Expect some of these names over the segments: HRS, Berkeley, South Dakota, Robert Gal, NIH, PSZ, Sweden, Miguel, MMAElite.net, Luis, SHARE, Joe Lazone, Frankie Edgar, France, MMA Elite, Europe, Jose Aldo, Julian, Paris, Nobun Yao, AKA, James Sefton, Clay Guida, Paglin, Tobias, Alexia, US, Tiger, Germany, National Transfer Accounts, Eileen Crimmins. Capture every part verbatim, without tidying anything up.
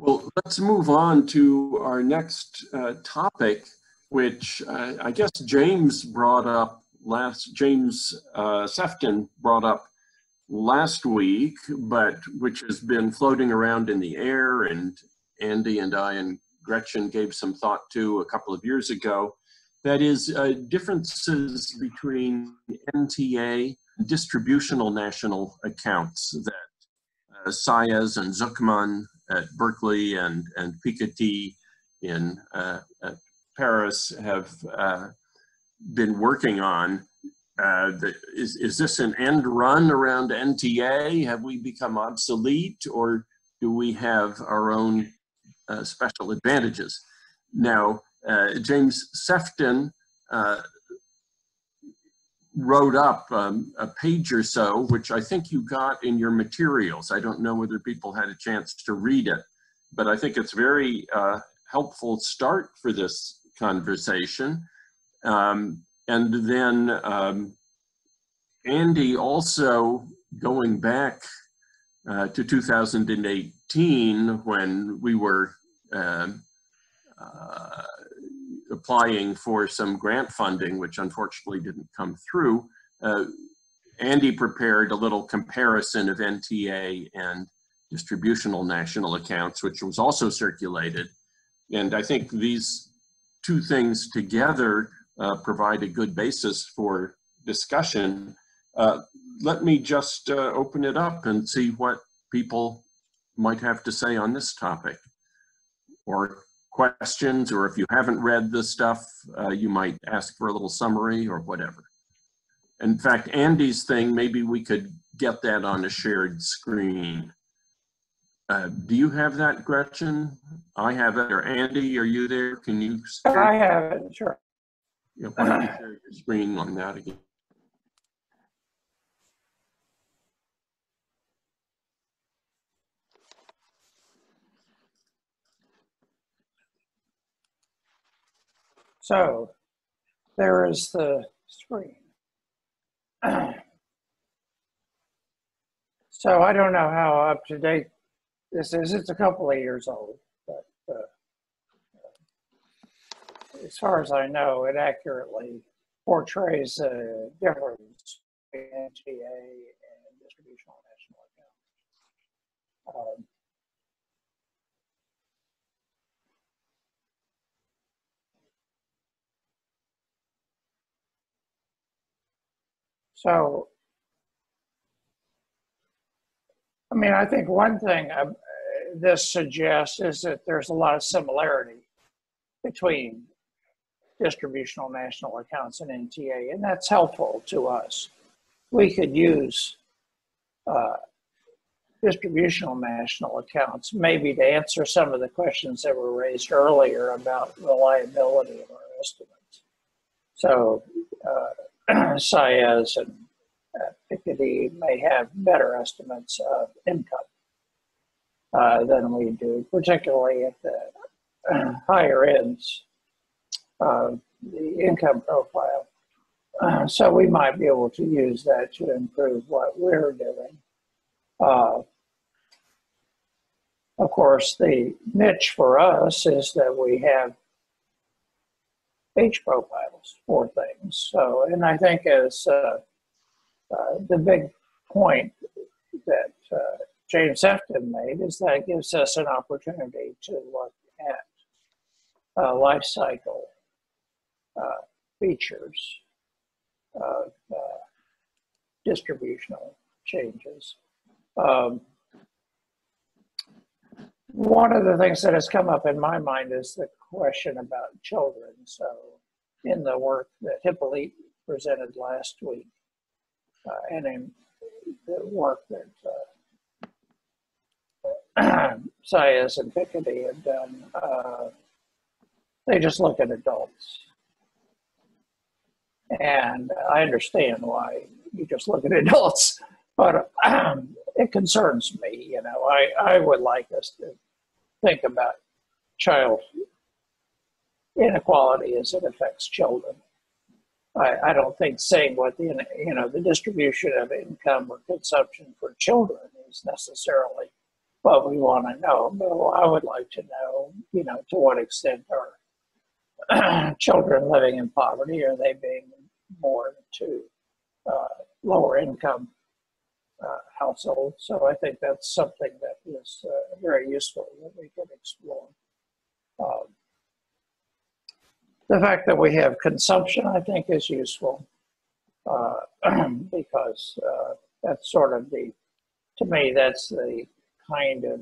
Well, let's move on to our next uh, topic, which uh, I guess James brought up last, James uh, Sefton brought up last week, but which has been floating around in the air, and Andy and I and Gretchen gave some thought to a couple of years ago. That is uh, differences between N T A and distributional national accounts that uh, Saez and Zucman at Berkeley and, and Piketty in uh, at Paris have uh, been working on. Uh, the, is, is this an end run around N T A? Have we become obsolete, or do we have our own uh, special advantages? Now, uh, James Sefton uh, wrote up um, a page or so, which I think you got in your materials. I don't know whether people had a chance to read it, but I think it's very uh, helpful start for this conversation. Um, and then um, Andy also, going back uh, to two thousand eighteen, when we were uh, uh, applying for some grant funding, which unfortunately didn't come through, uh, Andy prepared a little comparison of N T A and distributional national accounts, which was also circulated. And I think these two things together uh, provide a good basis for discussion. Uh, let me just uh, open it up and see what people might have to say on this topic, or questions, or if you haven't read the stuff, uh, you might ask for a little summary or whatever. In fact, Andy's thing, maybe we could get that on a shared screen. Uh, do you have that, Gretchen? I have it. Or Andy, are you there? Can you share? I have it, sure. Yeah, why don't you share your screen on that again? So there is the screen. So I don't know how up to date this is. It's a couple of years old, but uh, as far as I know, it accurately portrays the difference between N T A and distributional national accounts. Um, So, I mean, I think one thing uh, this suggests is that there's a lot of similarity between distributional national accounts and N T A, and that's helpful to us. We could use uh, distributional national accounts maybe to answer some of the questions that were raised earlier about reliability of our estimates. So, uh, Saez and uh, Piketty may have better estimates of income uh, than we do, particularly at the uh, higher ends of the income profile. Uh, so we might be able to use that to improve what we're doing. Uh, of course, the niche for us is that we have age profiles for things. So, and I think as uh, uh, the big point that uh, James Sefton made is that it gives us an opportunity to look at uh, life cycle uh, features of uh, distributional changes. Um, One of the things that has come up in my mind is the question about children. So in the work that Hippolyte presented last week, uh, and in the work that uh, Saez and Piketty have done, uh, they just look at adults. And I understand why you just look at adults, but um, it concerns me, you know. I, I would like us to think about child inequality as it affects children. I, I don't think saying what the, you know, the distribution of income or consumption for children is necessarily what we want to know. Well, I would like to know, you know, to what extent are children living in poverty, are they being born to uh, lower income uh, households? So I think that's something that is uh, very useful that we can explore. Um, the fact that we have consumption, I think, is useful uh, because uh, that's sort of the, to me, that's the kind of,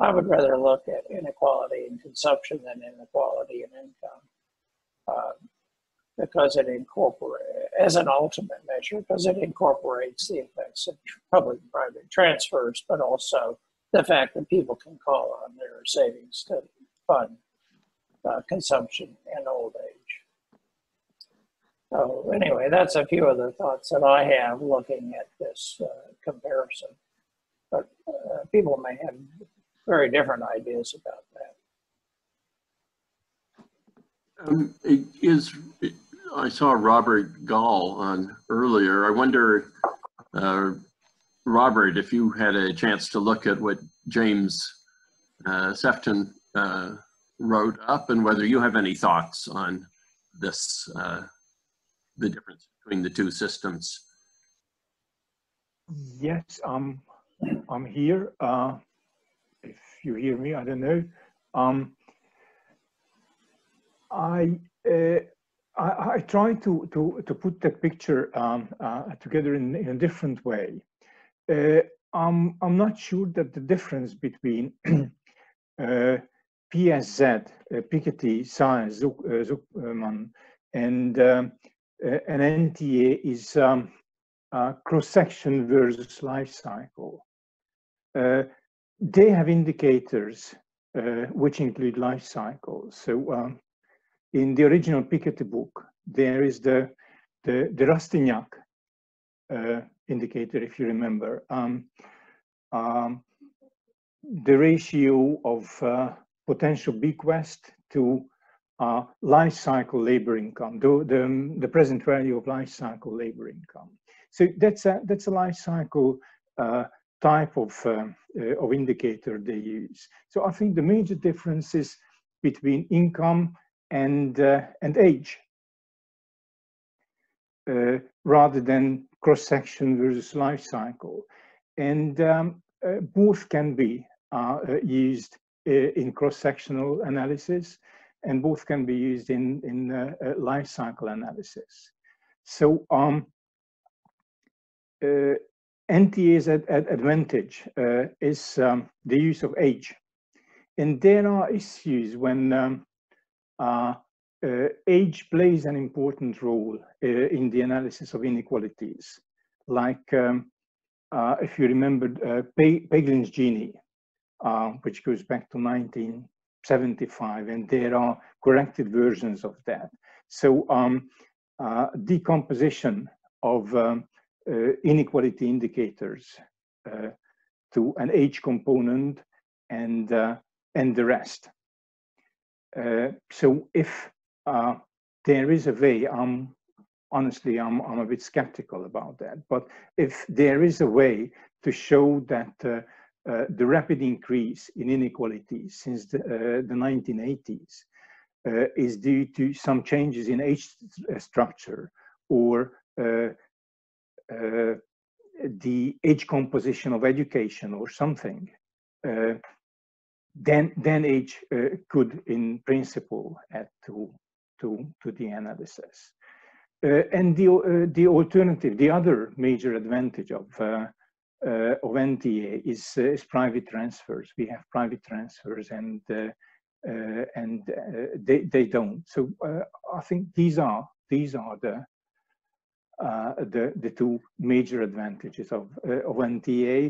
I would rather look at inequality in consumption than inequality in income, uh, because it incorporates, as an ultimate measure, because it incorporates the effects of public and private transfers, but also the fact that people can call on their savings to fund uh, consumption in old age. So anyway, that's a few of the thoughts that I have looking at this uh, comparison. But uh, people may have very different ideas about that. Um, it is, it, I saw Robert Gal on earlier. I wonder, uh, Robert, if you had a chance to look at what James uh, Sefton uh, wrote up and whether you have any thoughts on this, uh, the difference between the two systems. Yes. Um. I'm here, uh, if you hear me, I don't know. Um, I, uh, I, I try to, to, to put that picture um, uh, together in, in a different way. Uh, I'm, I'm not sure that the difference between uh, P S Z, uh, Piketty, Saez, Zucman, and um, uh, an N T A is um, uh, cross-section versus life cycle. Uh, they have indicators uh, which include life cycles. So um, in the original Piketty book, there is the, the, the Rastignac uh, indicator, if you remember. Um, um, the ratio of uh, potential bequest to uh, life cycle labor income, the, the, the present value of life cycle labor income. So that's a, that's a life cycle uh, type of, um, uh, of indicator they use. So I think the major difference is between income and, uh, and age, uh, rather than cross-section versus life cycle. And um, uh, both can be uh, used uh, in cross-sectional analysis, and both can be used in, in uh, uh, life cycle analysis. So um, uh, N T A's ad ad advantage uh, is um, the use of age. And there are issues when um, uh, uh, age plays an important role uh, in the analysis of inequalities. Like, um, uh, if you remember, uh, Paglin's Gini, uh, which goes back to nineteen seventy-five, and there are corrected versions of that. So um, uh, decomposition of um, Uh, inequality indicators uh, to an age component and uh, and the rest. Uh, so if uh, there is a way, um, honestly, I'm I'm a bit skeptical about that. But if there is a way to show that uh, uh, the rapid increase in inequality since the, uh, the nineteen eighties uh, is due to some changes in age st structure or uh, Uh, the age composition of education or something, uh, then then age uh, could, in principle, add to to to the analysis. Uh, and the uh, the alternative, the other major advantage of uh, uh, of N T A is uh, is private transfers. We have private transfers, and uh, uh, and uh, they they don't. So uh, I think these are these are the. Uh, the, the two major advantages of, uh, of N T A,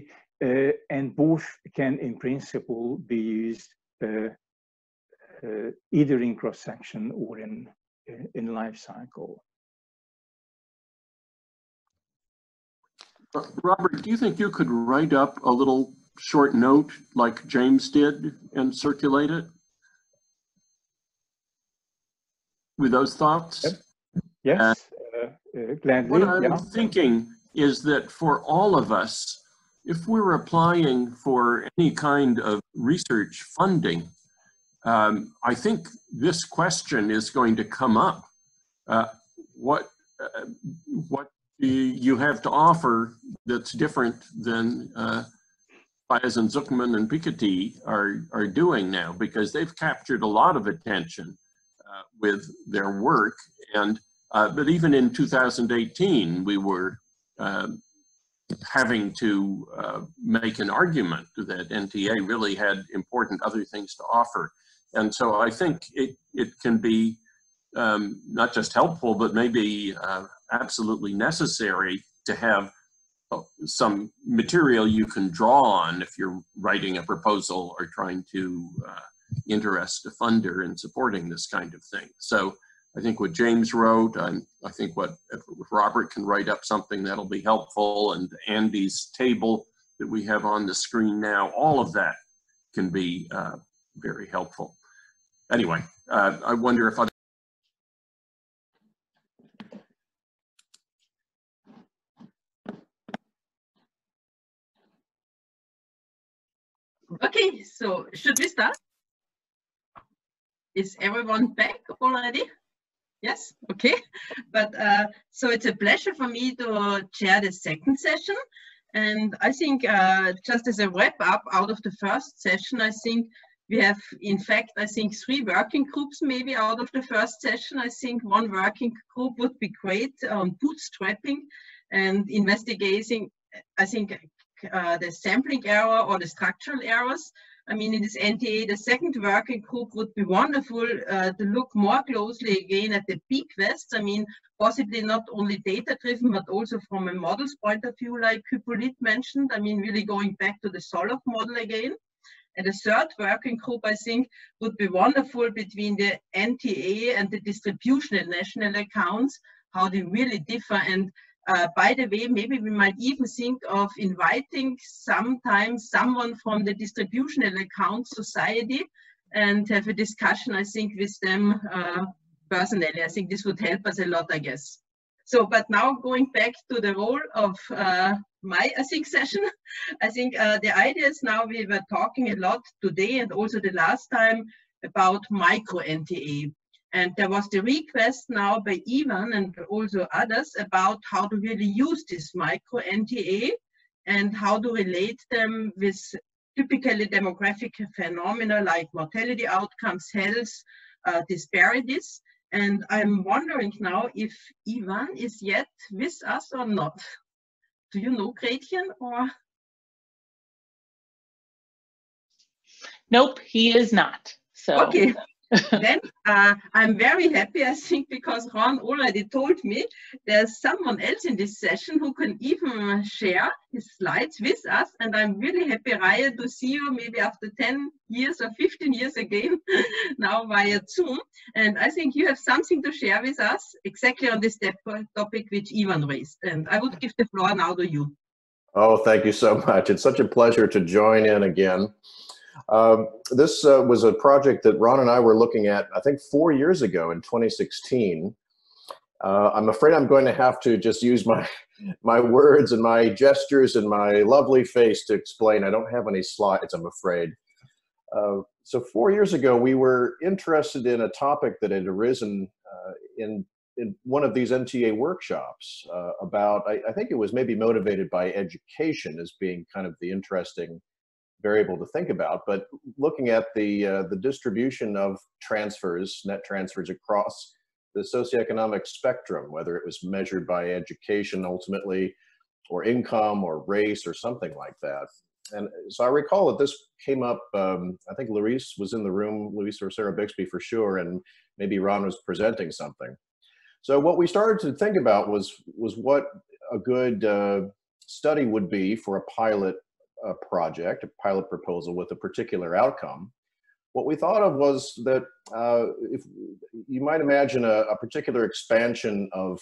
uh, and both can in principle be used uh, uh, either in cross-section or in, in life cycle. Robert, do you think you could write up a little short note like James did and circulate it with those thoughts? Yep. Yes. Uh, Uh, gladly, what I'm yeah. thinking is that for all of us, if we're applying for any kind of research funding, um, I think this question is going to come up. Uh, what uh, what do you have to offer that's different than uh, Saez and Zucman and Piketty are, are doing now? Because they've captured a lot of attention uh, with their work. And uh, but even in two thousand eighteen, we were uh, having to uh, make an argument that N T A really had important other things to offer. And so I think it, it can be um, not just helpful, but maybe uh, absolutely necessary to have uh, some material you can draw on if you're writing a proposal or trying to uh, interest a funder in supporting this kind of thing. So I think what James wrote, and I think what if Robert can write up something that'll be helpful, and Andy's table that we have on the screen now, all of that can be uh, very helpful. Anyway, uh, I wonder if other Okay, so should we start? Is everyone back already? Yes, okay. But uh, so it's a pleasure for me to chair the second session. And I think uh, just as a wrap up out of the first session, I think we have, in fact, I think three working groups maybe out of the first session. I think one working group would be great on um, bootstrapping and investigating, I think, uh, the sampling error or the structural errors. I mean, it is N T A, the second working group would be wonderful uh, to look more closely again at the big quests. I mean, possibly not only data-driven, but also from a models point of view, like Hippolyte mentioned. I mean, really going back to the SOLOP model again. And the third working group, I think, would be wonderful between the N T A and the distribution and national accounts, how they really differ. And Uh, by the way, maybe we might even think of inviting sometimes someone from the distributional account society and have a discussion, I think, with them uh, personally. I think this would help us a lot, I guess. So, but now going back to the role of uh, my, I think, session, I think uh, the idea is now we were talking a lot today and also the last time about micro N T A. And there was the request now by Ivan and also others about how to really use this micro N T A and how to relate them with typically demographic phenomena like mortality outcomes, health, uh, disparities. And I'm wondering now if Ivan is yet with us or not. Do you know Gretchen or? Nope, he is not. So. Okay. Then uh, I'm very happy, I think, because Ron already told me there's someone else in this session who can even share his slides with us. And I'm really happy, Raya, to see you maybe after ten years or fifteen years again, now via Zoom. And I think you have something to share with us exactly on this topic which Ivan raised. And I would give the floor now to you. Oh, thank you so much. It's such a pleasure to join in again. Uh, this uh, was a project that Ron and I were looking at, I think, four years ago in twenty sixteen. Uh, I'm afraid I'm going to have to just use my, my words and my gestures and my lovely face to explain. I don't have any slides, I'm afraid. Uh, so four years ago, we were interested in a topic that had arisen uh, in, in one of these N T A workshops uh, about, I, I think it was maybe motivated by education as being kind of the interesting variable to think about, but looking at the uh, the distribution of transfers, net transfers across the socioeconomic spectrum, whether it was measured by education ultimately, or income, or race, or something like that. And so I recall that this came up, um, I think Luis was in the room, Luis or Sarah Bixby for sure, and maybe Ron was presenting something. So what we started to think about was, was what a good uh, study would be for a pilot a project, a pilot proposal with a particular outcome. What we thought of was that uh, if you might imagine a, a particular expansion of,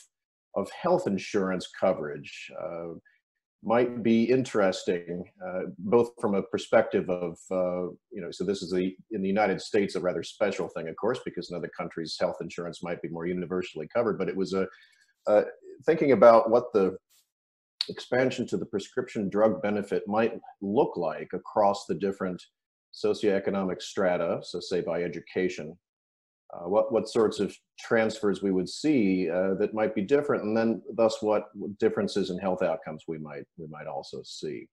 of health insurance coverage uh, might be interesting, uh, both from a perspective of, uh, you know, so this is the, in the United States, a rather special thing, of course, because in other countries, health insurance might be more universally covered, but it was a, uh, thinking about what the expansion to the prescription drug benefit might look like across the different socioeconomic strata, so say by education, uh, what, what sorts of transfers we would see uh, that might be different, and then thus what differences in health outcomes we might, we might also see.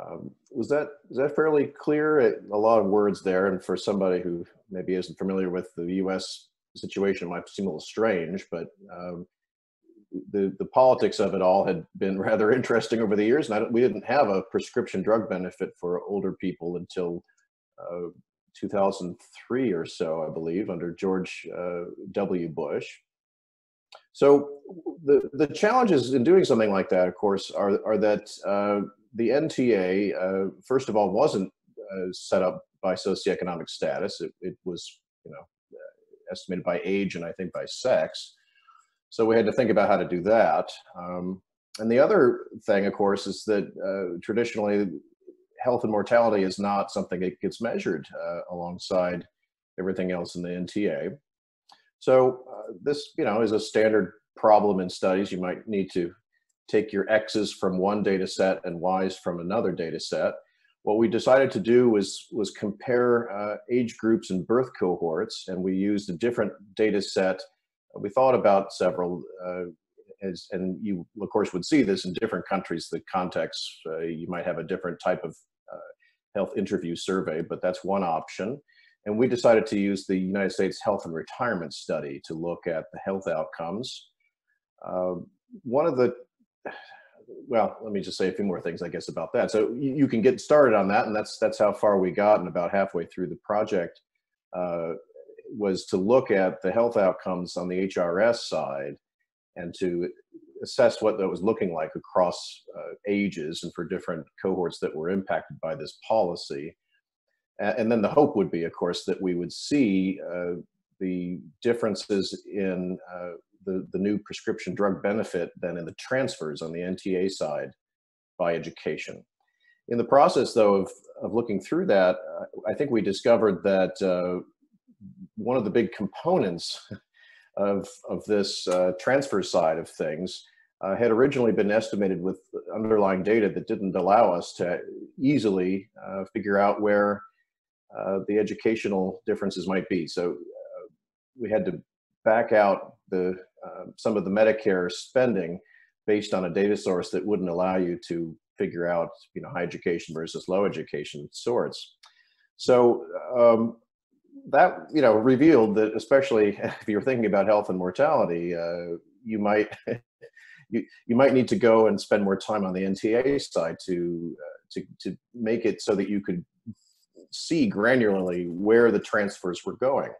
Um, was that, is that fairly clear? It, a lot of words there, and for somebody who maybe isn't familiar with the U S situation, it might seem a little strange, but um, the, the politics of it all had been rather interesting over the years, and I don't, we didn't have a prescription drug benefit for older people until uh, two thousand three or so, I believe, under George uh, W. Bush. So the, the challenges in doing something like that, of course, are, are that uh, the N T A, uh, first of all, wasn't uh, set up by socioeconomic status. It, it was, you know, estimated by age and I think by sex. So we had to think about how to do that. Um, and the other thing, of course, is that uh, traditionally health and mortality is not something that gets measured uh, alongside everything else in the N T A. So uh, this, you know, is a standard problem in studies. You might need to take your X's from one data set and Y's from another data set. What we decided to do was, was compare uh, age groups and birth cohorts, and we used a different data set. We thought about several, uh, as, and you, of course, would see this in different countries, the context. Uh, you might have a different type of uh, health interview survey, but that's one option. And we decided to use the United States Health and Retirement Study to look at the health outcomes. Uh, one of the, well, let me just say a few more things, I guess, about that. So you, you can get started on that, and that's, that's how far we got, and about halfway through the project uh, was to look at the health outcomes on the H R S side and to assess what that was looking like across uh, ages and for different cohorts that were impacted by this policy. And then the hope would be, of course, that we would see uh, the differences in uh, the, the new prescription drug benefit than in the transfers on the N T A side by education. In the process, though, of, of looking through that, uh, I think we discovered that uh, one of the big components of, of this uh, transfer side of things uh, had originally been estimated with underlying data that didn't allow us to easily uh, figure out where Uh, the educational differences might be. So uh, we had to back out the, uh, some of the Medicare spending based on a data source that wouldn't allow you to figure out, you know, high education versus low education sorts. So um, that, you know, revealed that, especially if you're thinking about health and mortality, uh, you might you, you might need to go and spend more time on the N T A side to uh, to to make it so that you could see granularly where the transfers were going.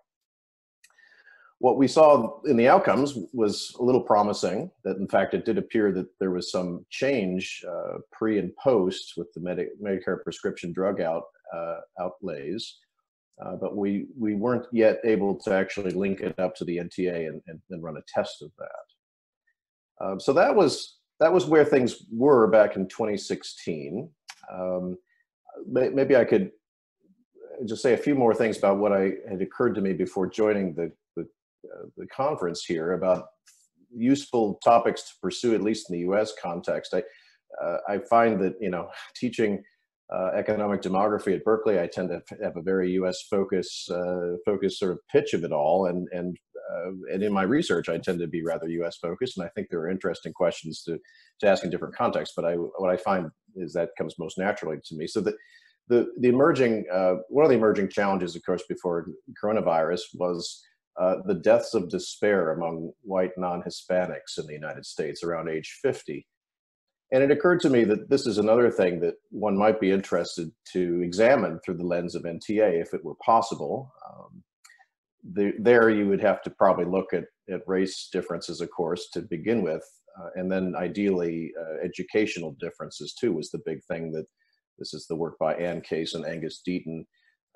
What we saw in the outcomes was a little promising, that in fact it did appear that there was some change uh, pre and post with the Medi Medicare prescription drug out, uh, outlays, uh, but we, we weren't yet able to actually link it up to the N T A and, and, and run a test of that. Um, so that was, that was where things were back in twenty sixteen. Um, maybe I could just say a few more things about what I had occurred to me before joining the, the, uh, the conference here about useful topics to pursue, at least in the U S context. I, uh, I find that, you know, teaching uh, economic demography at Berkeley, I tend to have a very U S focus, uh, focus sort of pitch of it all. And, and, uh, and in my research, I tend to be rather U S focused. And I think there are interesting questions to, to ask in different contexts. But I, what I find is that comes most naturally to me. So that, The, the emerging, uh, one of the emerging challenges, of course, before coronavirus was uh, the deaths of despair among white non-Hispanics in the United States around age fifty. And it occurred to me that this is another thing that one might be interested to examine through the lens of N T A if it were possible. Um, the, there you would have to probably look at, at race differences, of course, to begin with, uh, and then ideally uh, educational differences too was the big thing that. This is the work by Ann Case and Angus Deaton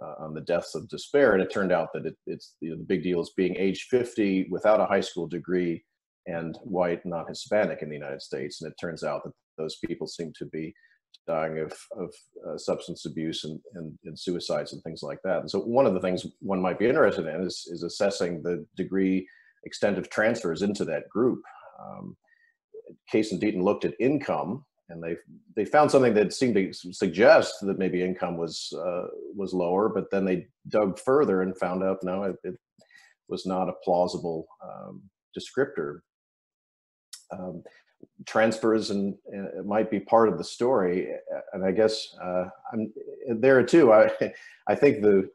uh, on the deaths of despair. And it turned out that it, it's, you know, the big deal is being age fifty without a high school degree and white, not Hispanic in the United States. And it turns out that those people seem to be dying of, of uh, substance abuse and, and, and suicides and things like that. And so one of the things one might be interested in is, is assessing the degree, extent of transfers into that group. Um, Case and Deaton looked at income, and they they found something that seemed to suggest that maybe income was uh, was lower, but then they dug further and found out no, it, it was not a plausible um, descriptor. Um, transfers and, and it might be part of the story, and I guess uh, I'm there too. I I think the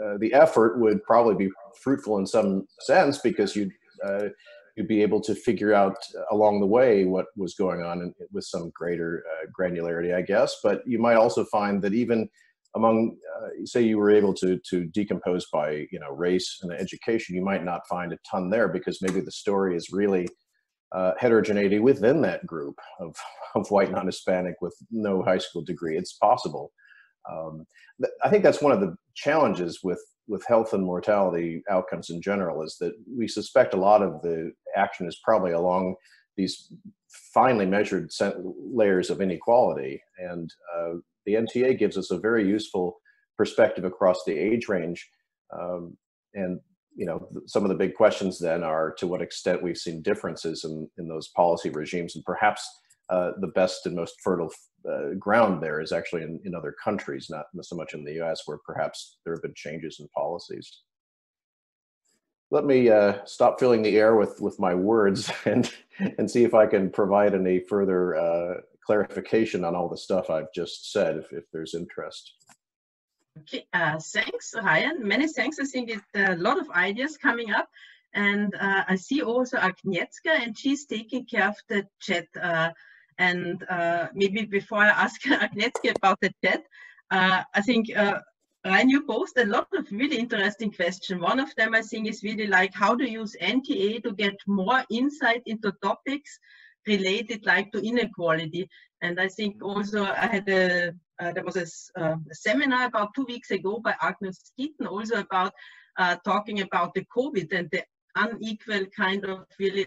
uh, the effort would probably be fruitful in some sense, because you'd uh, you'd be able to figure out along the way what was going on and with some greater uh, granularity, I guess. But you might also find that even among, uh, say you were able to to decompose by you know race and education, you might not find a ton there, because maybe the story is really uh, heterogeneity within that group of, of white non-Hispanic with no high school degree. It's possible. Um, th I think that's one of the challenges with with health and mortality outcomes in general, is that we suspect a lot of the action is probably along these finely measured layers of inequality. And uh, the N T A gives us a very useful perspective across the age range. Um, and you know, some of the big questions then are to what extent we've seen differences in, in those policy regimes, and perhaps uh, the best and most fertile Uh, ground there is actually in, in other countries, not so much in the U S, where perhaps there have been changes in policies. Let me uh, stop filling the air with, with my words and, and see if I can provide any further uh, clarification on all the stuff I've just said, if, if there's interest. Okay, uh, thanks, Ryan. Many thanks. I think it's a lot of ideas coming up. And uh, I see also Agnieszka, and she's taking care of the chat. Uh, And uh, maybe before I ask Agnieszka about the chat, uh, I think uh, Ryan, you posed a lot of really interesting questions. One of them, I think, is really like how to use N T A to get more insight into topics related like to inequality. And I think also I had a, uh, there was a, uh, a seminar about two weeks ago by Agnes Keaton also about uh, talking about the COVID and the unequal kind of really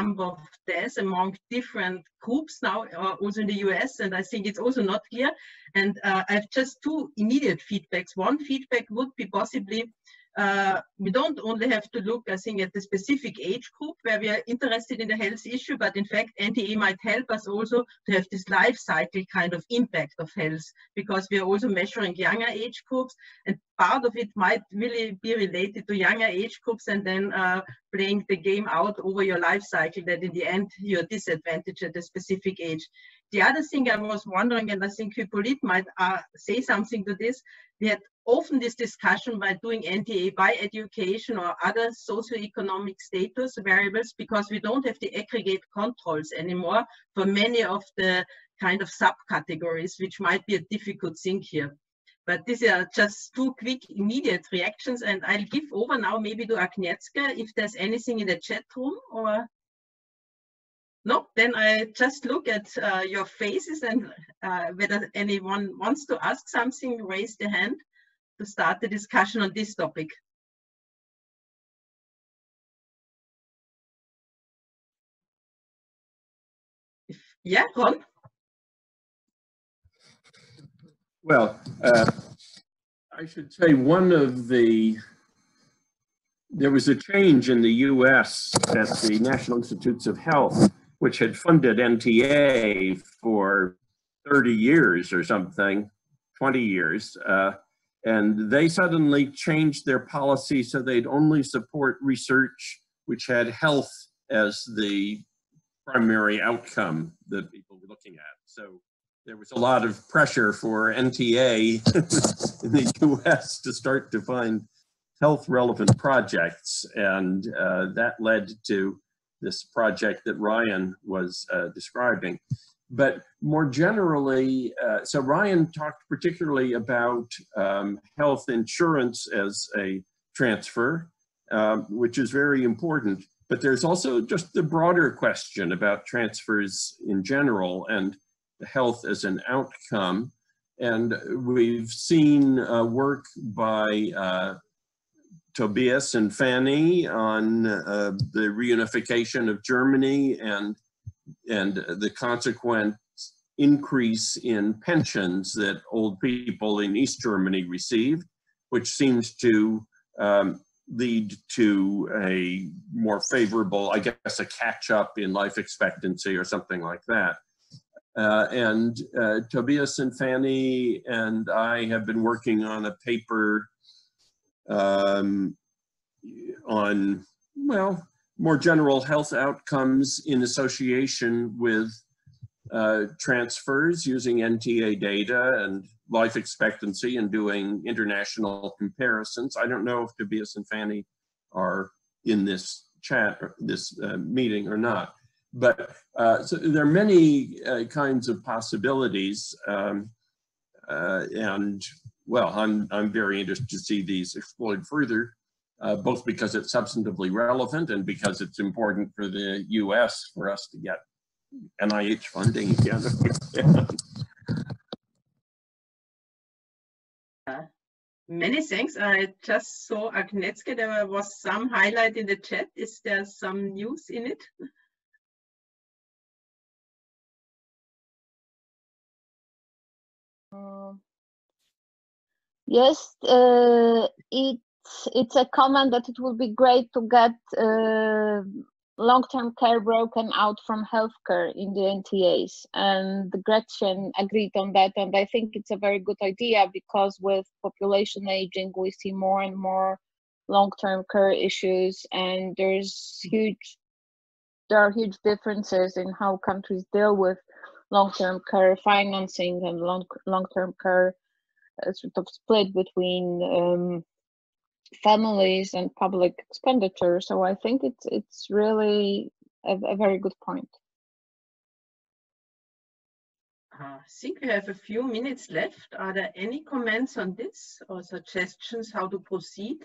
number of deaths among different groups now, uh, also in the U S, and I think it's also not clear. And uh, I have just two immediate feedbacks. One feedback would be possibly, uh, we don't only have to look, I think, at the specific age group where we are interested in the health issue, but in fact, N T A might help us also to have this life cycle kind of impact of health, because we are also measuring younger age groups, and part of it might really be related to younger age groups, and then uh, playing the game out over your life cycle, that in the end you're disadvantaged at a specific age. The other thing I was wondering, and I think Hippolyte might uh, say something to this, we had often this discussion by doing N T A by education or other socioeconomic status variables, because we don't have the aggregate controls anymore for many of the kind of subcategories, which might be a difficult thing here. But these are just two quick immediate reactions, and I'll give over now maybe to Agnieszka if there's anything in the chat room or no. Then I just look at uh, your faces and uh, whether anyone wants to ask something, raise the hand to start the discussion on this topic. If, yeah, Ron? Well, uh, I should say one of the, there was a change in the U S at the National Institutes of Health, which had funded N T A for thirty years or something, twenty years, uh, and they suddenly changed their policy so they'd only support research which had health as the primary outcome that people were looking at. So there was a lot of pressure for N T A in the U S to start to find health-relevant projects, and uh, that led to this project that Ryan was uh, describing. But more generally, uh, so Ryan talked particularly about um, health insurance as a transfer, um, which is very important, but there's also just the broader question about transfers in general, and the health as an outcome. And we've seen uh, work by uh, Tobias and Fanny on uh, the reunification of Germany and, and the consequent increase in pensions that old people in East Germany received, which seems to um, lead to a more favorable, I guess, a catch up in life expectancy or something like that. Uh, and uh, Tobias and Fanny and I have been working on a paper um, on, well, more general health outcomes in association with uh, transfers using N T A data and life expectancy and doing international comparisons. I don't know if Tobias and Fanny are in this chat, or this uh, meeting or not. But uh, so there are many uh, kinds of possibilities, um, uh, and well, I'm, I'm very interested to see these explored further, uh, both because it's substantively relevant and because it's important for the U S for us to get N I H funding again. uh, many thanks. I just saw Agnieszka, there was some highlight in the chat. Is there some news in it? Yes, uh, it's, it's a comment that it would be great to get uh, long-term care broken out from healthcare in the N T As, and Gretchen agreed on that, and I think it's a very good idea because with population aging we see more and more long-term care issues, and there's huge, there are huge differences in how countries deal with long-term care financing and long, long-term care uh, sort of split between um, families and public expenditure. So I think it's, it's really a, a very good point. I think we have a few minutes left. Are there any comments on this or suggestions how to proceed?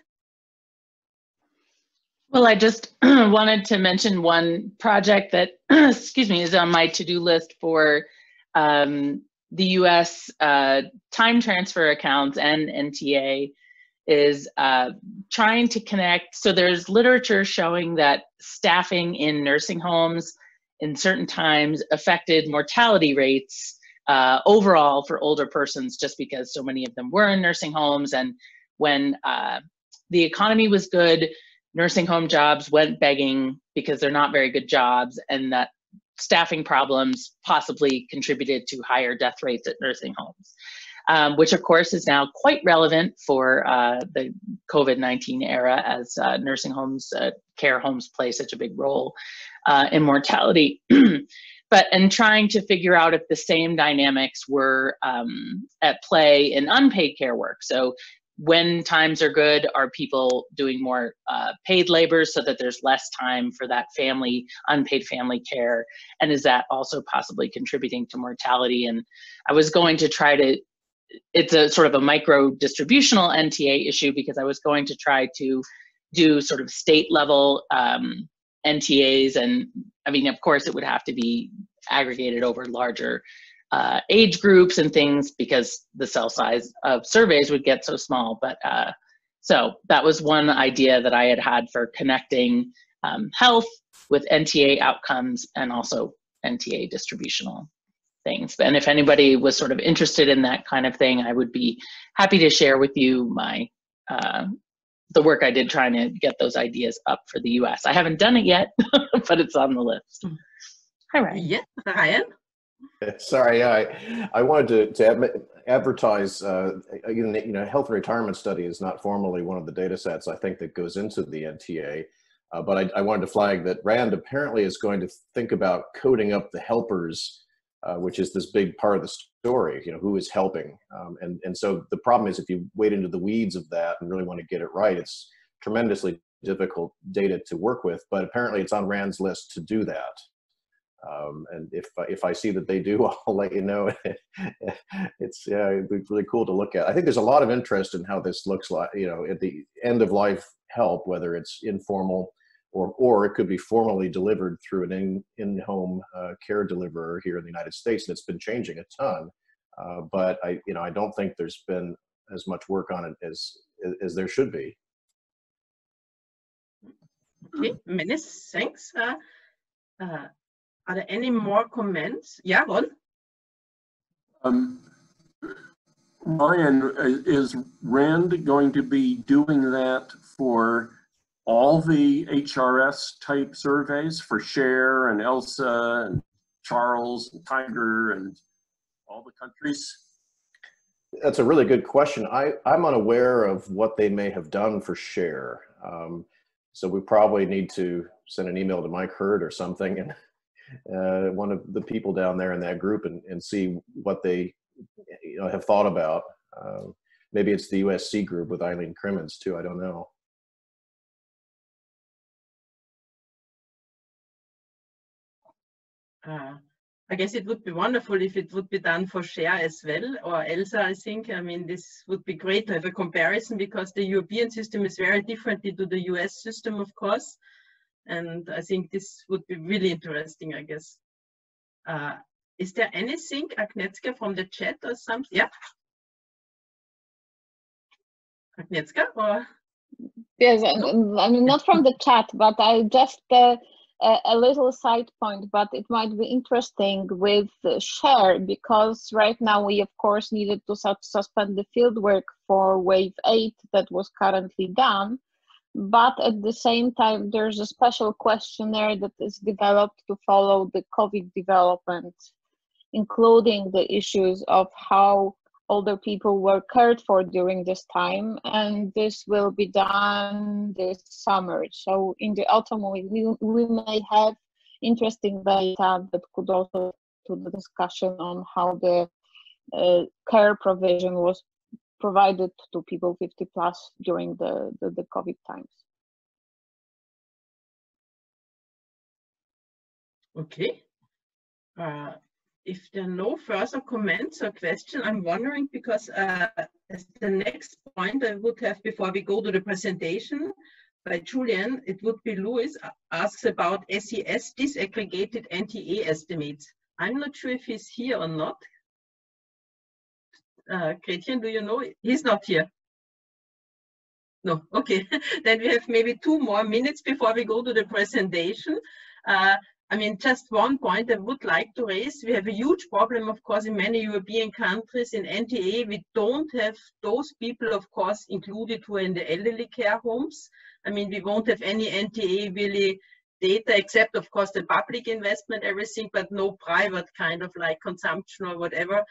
Well, I just wanted to mention one project that, excuse me, is on my to-do list for um, the U S uh, time transfer accounts and N T A is uh, trying to connect. So there's literature showing that staffing in nursing homes in certain times affected mortality rates uh, overall for older persons, just because so many of them were in nursing homes. And when uh, the economy was good, nursing home jobs went begging because they're not very good jobs, and that staffing problems possibly contributed to higher death rates at nursing homes, um, which of course is now quite relevant for uh, the COVID nineteen era, as uh, nursing homes, uh, care homes play such a big role uh, in mortality. But in trying to figure out if the same dynamics were um, at play in unpaid care work. So when times are good, are people doing more uh, paid labor so that there's less time for that family, unpaid family care? And is that also possibly contributing to mortality? And I was going to try to, it's a sort of a micro distributional N T A issue, because I was going to try to do sort of state level um, N T As. And I mean, of course it would have to be aggregated over larger Uh, age groups and things, because the cell size of surveys would get so small. But uh, so that was one idea that I had had for connecting um, health with N T A outcomes and also N T A distributional things. And if anybody was sort of interested in that kind of thing, I would be happy to share with you my uh, the work I did trying to get those ideas up for the U S. I haven't done it yet, but it's on the list. All right. Yeah, Ryan. Sorry, I I wanted to, to ad advertise, uh, you know, health and retirement study is not formally one of the data sets, I think, that goes into the N T A, uh, but I, I wanted to flag that RAND apparently is going to think about coding up the helpers, uh, which is this big part of the story, you know, who is helping. Um, and, and so the problem is if you wade into the weeds of that and really want to get it right, it's tremendously difficult data to work with, but apparently it's on RAND's list to do that. Um, and if, if I see that they do, I'll let you know. It's yeah, it'd be really cool to look at. I think there's a lot of interest in how this looks like, you know, at the end of life help, whether it's informal or, or it could be formally delivered through an in, in-home uh, care deliverer here in the United States. And it's been changing a ton, uh, but I, you know, I don't think there's been as much work on it as, as there should be. Okay, many thanks. Uh, uh, Are there any more comments? Yeah, Ron? Um, Ryan, is RAND going to be doing that for all the H R S type surveys for SHARE and ELSA and Charles and Tiger and all the countries? That's a really good question. I, I'm unaware of what they may have done for SHARE. Um, so we probably need to send an email to Mike Hurd or something and uh, one of the people down there in that group and, and see what they you know, have thought about. Uh, maybe it's the U S C group with Eileen Crimmins too, I don't know. Uh, I guess it would be wonderful if it would be done for SHARE as well, or ELSA, I think. I mean, this would be great to have a comparison, because the European system is very different to the U S system, of course. And I think this would be really interesting, I guess. Uh, is there anything, Agnieszka, from the chat or something? Yeah. Agnieszka, or? Yes, no? I mean, not from the chat, but I just... Uh, a little side point, but it might be interesting with SHARE, because right now we of course needed to suspend the fieldwork for wave eight that was currently done, but at the same time there's a special questionnaire that is developed to follow the COVID development, including the issues of how older people were cared for during this time, and this will be done this summer. So in the autumn, we, we may have interesting data that could also to the discussion on how the uh, care provision was provided to people fifty plus during the, the, the COVID times. Okay. Uh... If there are no further comments or questions, I'm wondering, because uh, as the next point I would have before we go to the presentation by Julian, it would be Luis asks about S E S disaggregated N T A estimates. I'm not sure if he's here or not. Uh, Gretchen, do you know? He's not here. No, okay. Then we have maybe two more minutes before we go to the presentation. Uh, I mean, just one point I would like to raise. We have a huge problem, of course, in many European countries in N T A. We don't have those people, of course, included who are in the elderly care homes. I mean, we won't have any N T A really data, except, of course, the public investment, everything, but no private kind of like consumption or whatever,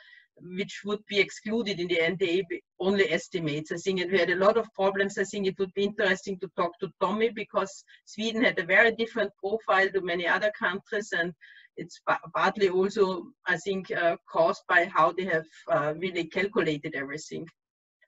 which would be excluded in the N T A only estimates. I think we had a lot of problems. I think it would be interesting to talk to Tommy, because Sweden had a very different profile to many other countries, and it's partly also, I think, uh, caused by how they have uh, really calculated everything.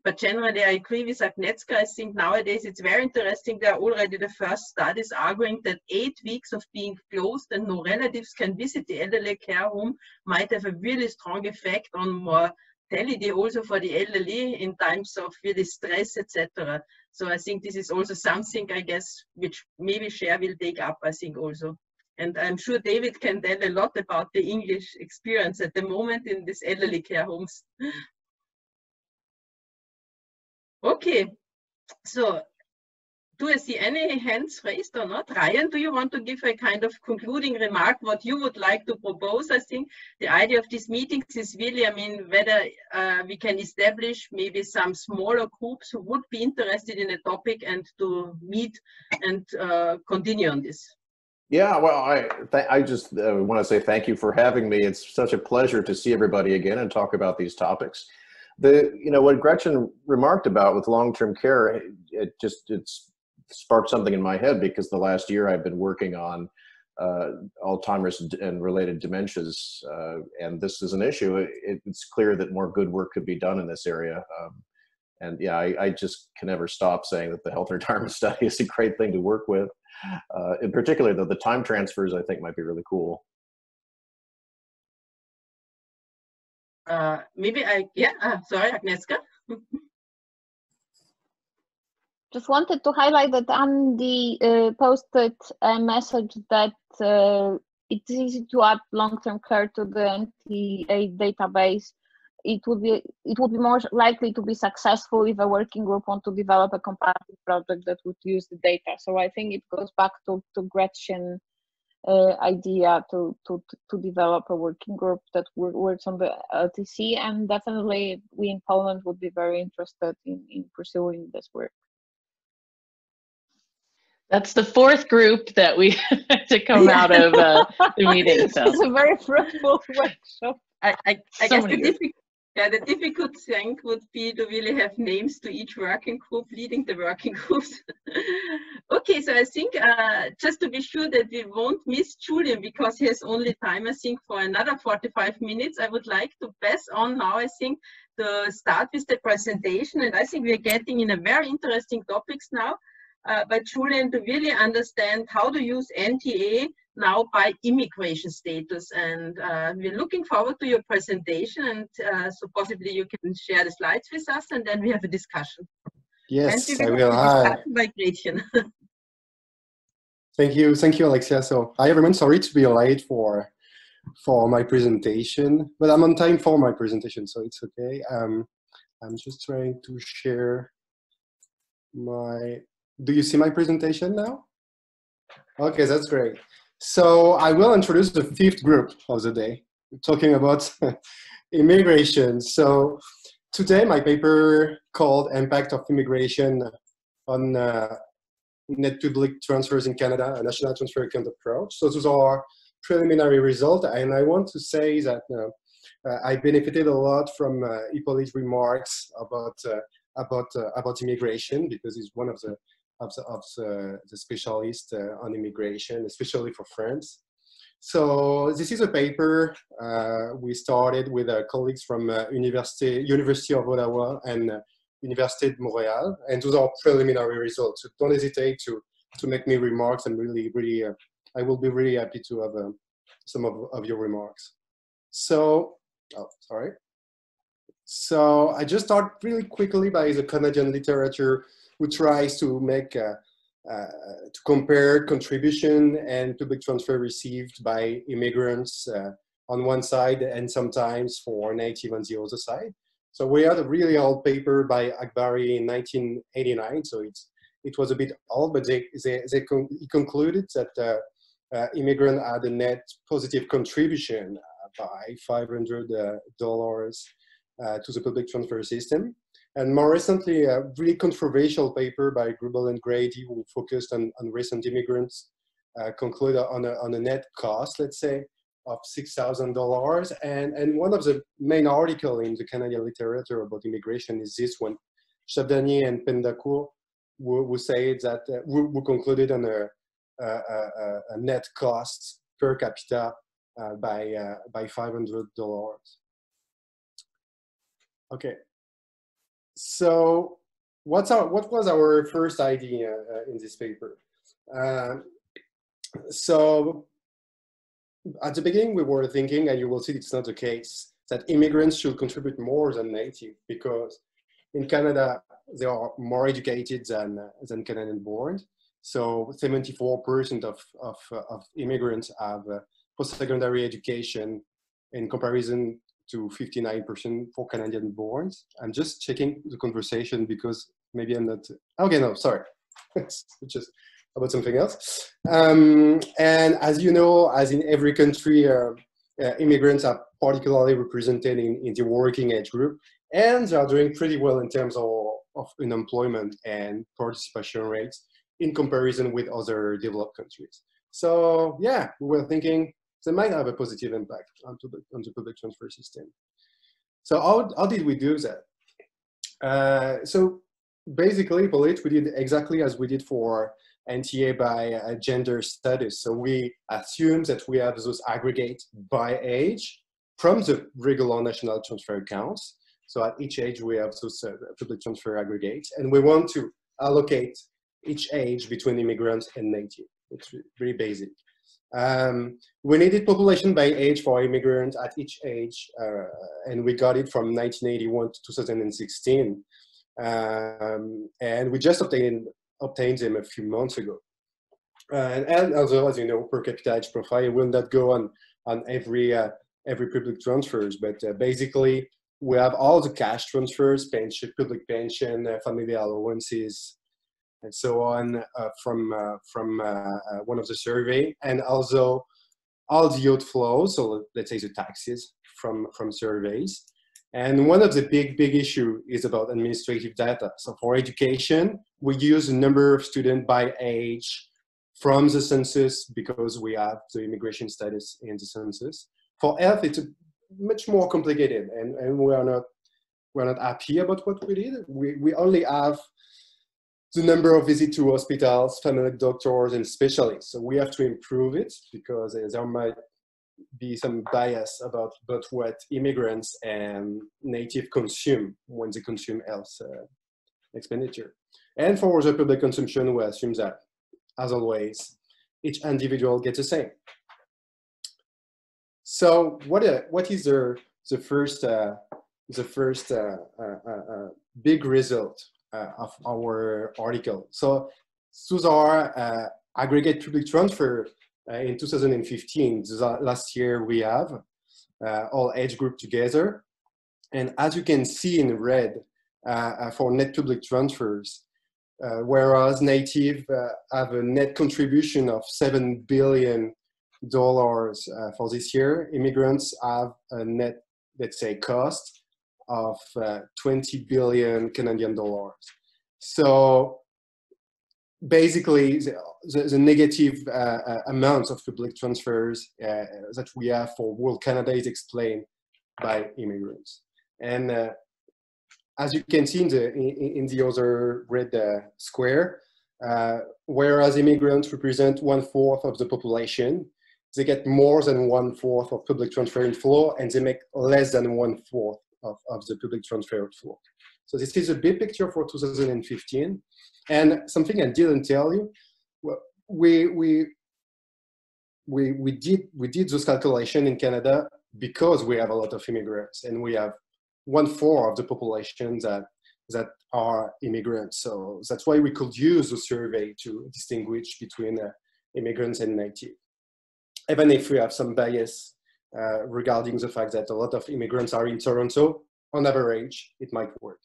But generally, I agree with Agnieszka. I think nowadays it's very interesting. There are already the first studies arguing that eight weeks of being closed and no relatives can visit the elderly care home might have a really strong effect on mortality also for the elderly in times of really stress, et cetera. So I think this is also something, I guess, which maybe SHARE will take up, I think, also. And I'm sure David can tell a lot about the English experience at the moment in these elderly care homes. Okay, so do I see any hands raised or not? Ryan, do you want to give a kind of concluding remark, what you would like to propose? I think the idea of these meetings is really, I mean, whether uh, we can establish maybe some smaller groups who would be interested in a topic and to meet and uh, continue on this. Yeah, well, I, th I just uh, want to say thank you for having me. It's such a pleasure to see everybody again and talk about these topics. The, you know, what Gretchen remarked about with long-term care, it, it just it's sparked something in my head, because the last year I've been working on uh, Alzheimer's and related dementias, uh, and this is an issue. It, it's clear that more good work could be done in this area. Um, and yeah, I, I just can never stop saying that the health and retirement study is a great thing to work with. Uh, in particular, though, the time transfers I think might be really cool. Uh, maybe I, yeah, uh, sorry, Agnieszka. Just wanted to highlight that Andy uh, posted a message that uh, it's easy to add long-term care to the N T A database. It would be, it would be more likely to be successful if a working group want to develop a comparative project that would use the data. So I think it goes back to, to Gretchen. Uh, idea to, to to develop a working group that works on the L T C, and definitely we in Poland would be very interested in, in pursuing this work. That's the fourth group that we had to come yeah. out of uh, the meeting. So. It's a very fruitful workshop. I, I, I so guess the difficult, yeah, the difficult thing would be to really have names to each working group leading the working groups. Okay, so I think uh, just to be sure that we won't miss Julian, because he has only time, I think, for another forty-five minutes, I would like to pass on now, I think, to start with the presentation. And I think we're getting in a very interesting topics now. Uh, but Julian, to really understand how to use N T A now by immigration status. And uh, we're looking forward to your presentation. And uh, so possibly you can share the slides with us, and then we have a discussion. Yes, I will. Hi. By Gretchen. Thank you. Thank you, Alexia. So, hi, everyone. Sorry to be late for, for my presentation, but I'm on time for my presentation, so it's okay. Um, I'm just trying to share my... Do you see my presentation now? Okay, that's great. So I will introduce the fifth group of the day, talking about immigration. So today my paper called Impact of Immigration on uh, Net Public Transfers in Canada, a National Transfer Account Approach. So those are preliminary results, and I want to say that uh, uh, I benefited a lot from uh, Hippolyte's remarks about, uh, about, uh, about immigration, because it's one of the of the, of the, the specialist uh, on immigration, especially for France. So this is a paper uh, we started with uh, colleagues from uh, University, University of Ottawa and uh, Université de Montréal, and those are preliminary results. So don't hesitate to, to make me remarks, and really, really, uh, I will be really happy to have um, some of, of your remarks. So, oh, sorry. So I just start really quickly by the Canadian literature, who tries to make uh, uh, to compare contribution and public transfer received by immigrants uh, on one side, and sometimes for native on the other side. So we had a really old paper by Akbari in nineteen eighty-nine. So it's it was a bit old, but they they, they con concluded that uh, uh, immigrant had a net positive contribution uh, by five hundred dollars uh, to the public transfer system. And more recently, a really controversial paper by Grubel and Grady, who focused on, on recent immigrants, uh, concluded on a, on a net cost, let's say, of six thousand dollars. And, and one of the main articles in the Canadian literature about immigration is this one. Chabdani and Pendakur, who, who said that, uh, who, who concluded on a, a, a, a net cost per capita uh, by, uh, by five hundred dollars. Okay. So, what's our, what was our first idea uh, in this paper? Uh, so, at the beginning we were thinking, and you will see it's not the case, that immigrants should contribute more than native, because in Canada they are more educated than, uh, than Canadian born. So, seventy-four percent of, of, uh, of immigrants have uh, post-secondary education in comparison to fifty-nine percent for Canadian born. I'm just checking the conversation because maybe I'm not, okay, no, sorry. It's just about something else. Um, and as you know, as in every country, uh, uh, immigrants are particularly represented in, in the working age group, and they are doing pretty well in terms of, of unemployment and participation rates in comparison with other developed countries. So yeah, we were thinking, they might have a positive impact on the, on the public transfer system. So how, how did we do that? Uh, so basically, Hippolyte, we did exactly as we did for N T A by uh, gender status. So we assume that we have those aggregate by age from the regular national transfer accounts. So at each age, we have those uh, public transfer aggregates, and we want to allocate each age between immigrants and native. It's very basic. Um, we needed population by age for immigrants at each age, uh, and we got it from nineteen eighty-one to two thousand sixteen. Um, and we just obtained, obtained them a few months ago. Uh, and, and also, as you know, per capita age profile will not go on, on every, uh, every public transfers, but uh, basically we have all the cash transfers, pension, public pension, uh, family allowances, and so on uh, from, uh, from uh, uh, one of the survey, and also all the outflows, so let's say the taxes from, from surveys. And one of the big, big issue is about administrative data. So for education, we use the number of students by age from the census because we have the immigration status in the census. For health, it's a much more complicated, and, and we are not, we're not happy about what we did. We, we only have the number of visits to hospitals, family doctors, and specialists. So we have to improve it because there might be some bias about but what immigrants and native consume when they consume health uh, expenditure. And for the public consumption, we assume that, as always, each individual gets the same. So what, uh, what is the, the first, uh, the first uh, uh, uh, big result uh, of our article? So those are uh, aggregate public transfer uh, in two thousand fifteen, the last year we have uh, all age group together. And as you can see in red uh, for net public transfers, uh, whereas native uh, have a net contribution of seven billion dollars dollars uh, for this year, immigrants have a net, let's say, cost of uh, twenty billion Canadian dollars. So basically the, the, the negative uh, amounts of public transfers uh, that we have for World Canada is explained by immigrants. And uh, as you can see in the, in, in the other red uh, square, uh, whereas immigrants represent one fourth of the population, they get more than one fourth of public transfer inflow, and they make less than one fourth of, of the public transfer outflow. So this is a big picture for two thousand fifteen. And something I didn't tell you, we we we we did we did those calculations in Canada because we have a lot of immigrants, and we have one fourth of the population that that are immigrants. So that's why we could use the survey to distinguish between uh, immigrants and native, even if we have some bias uh, regarding the fact that a lot of immigrants are in Toronto. On average, it might work.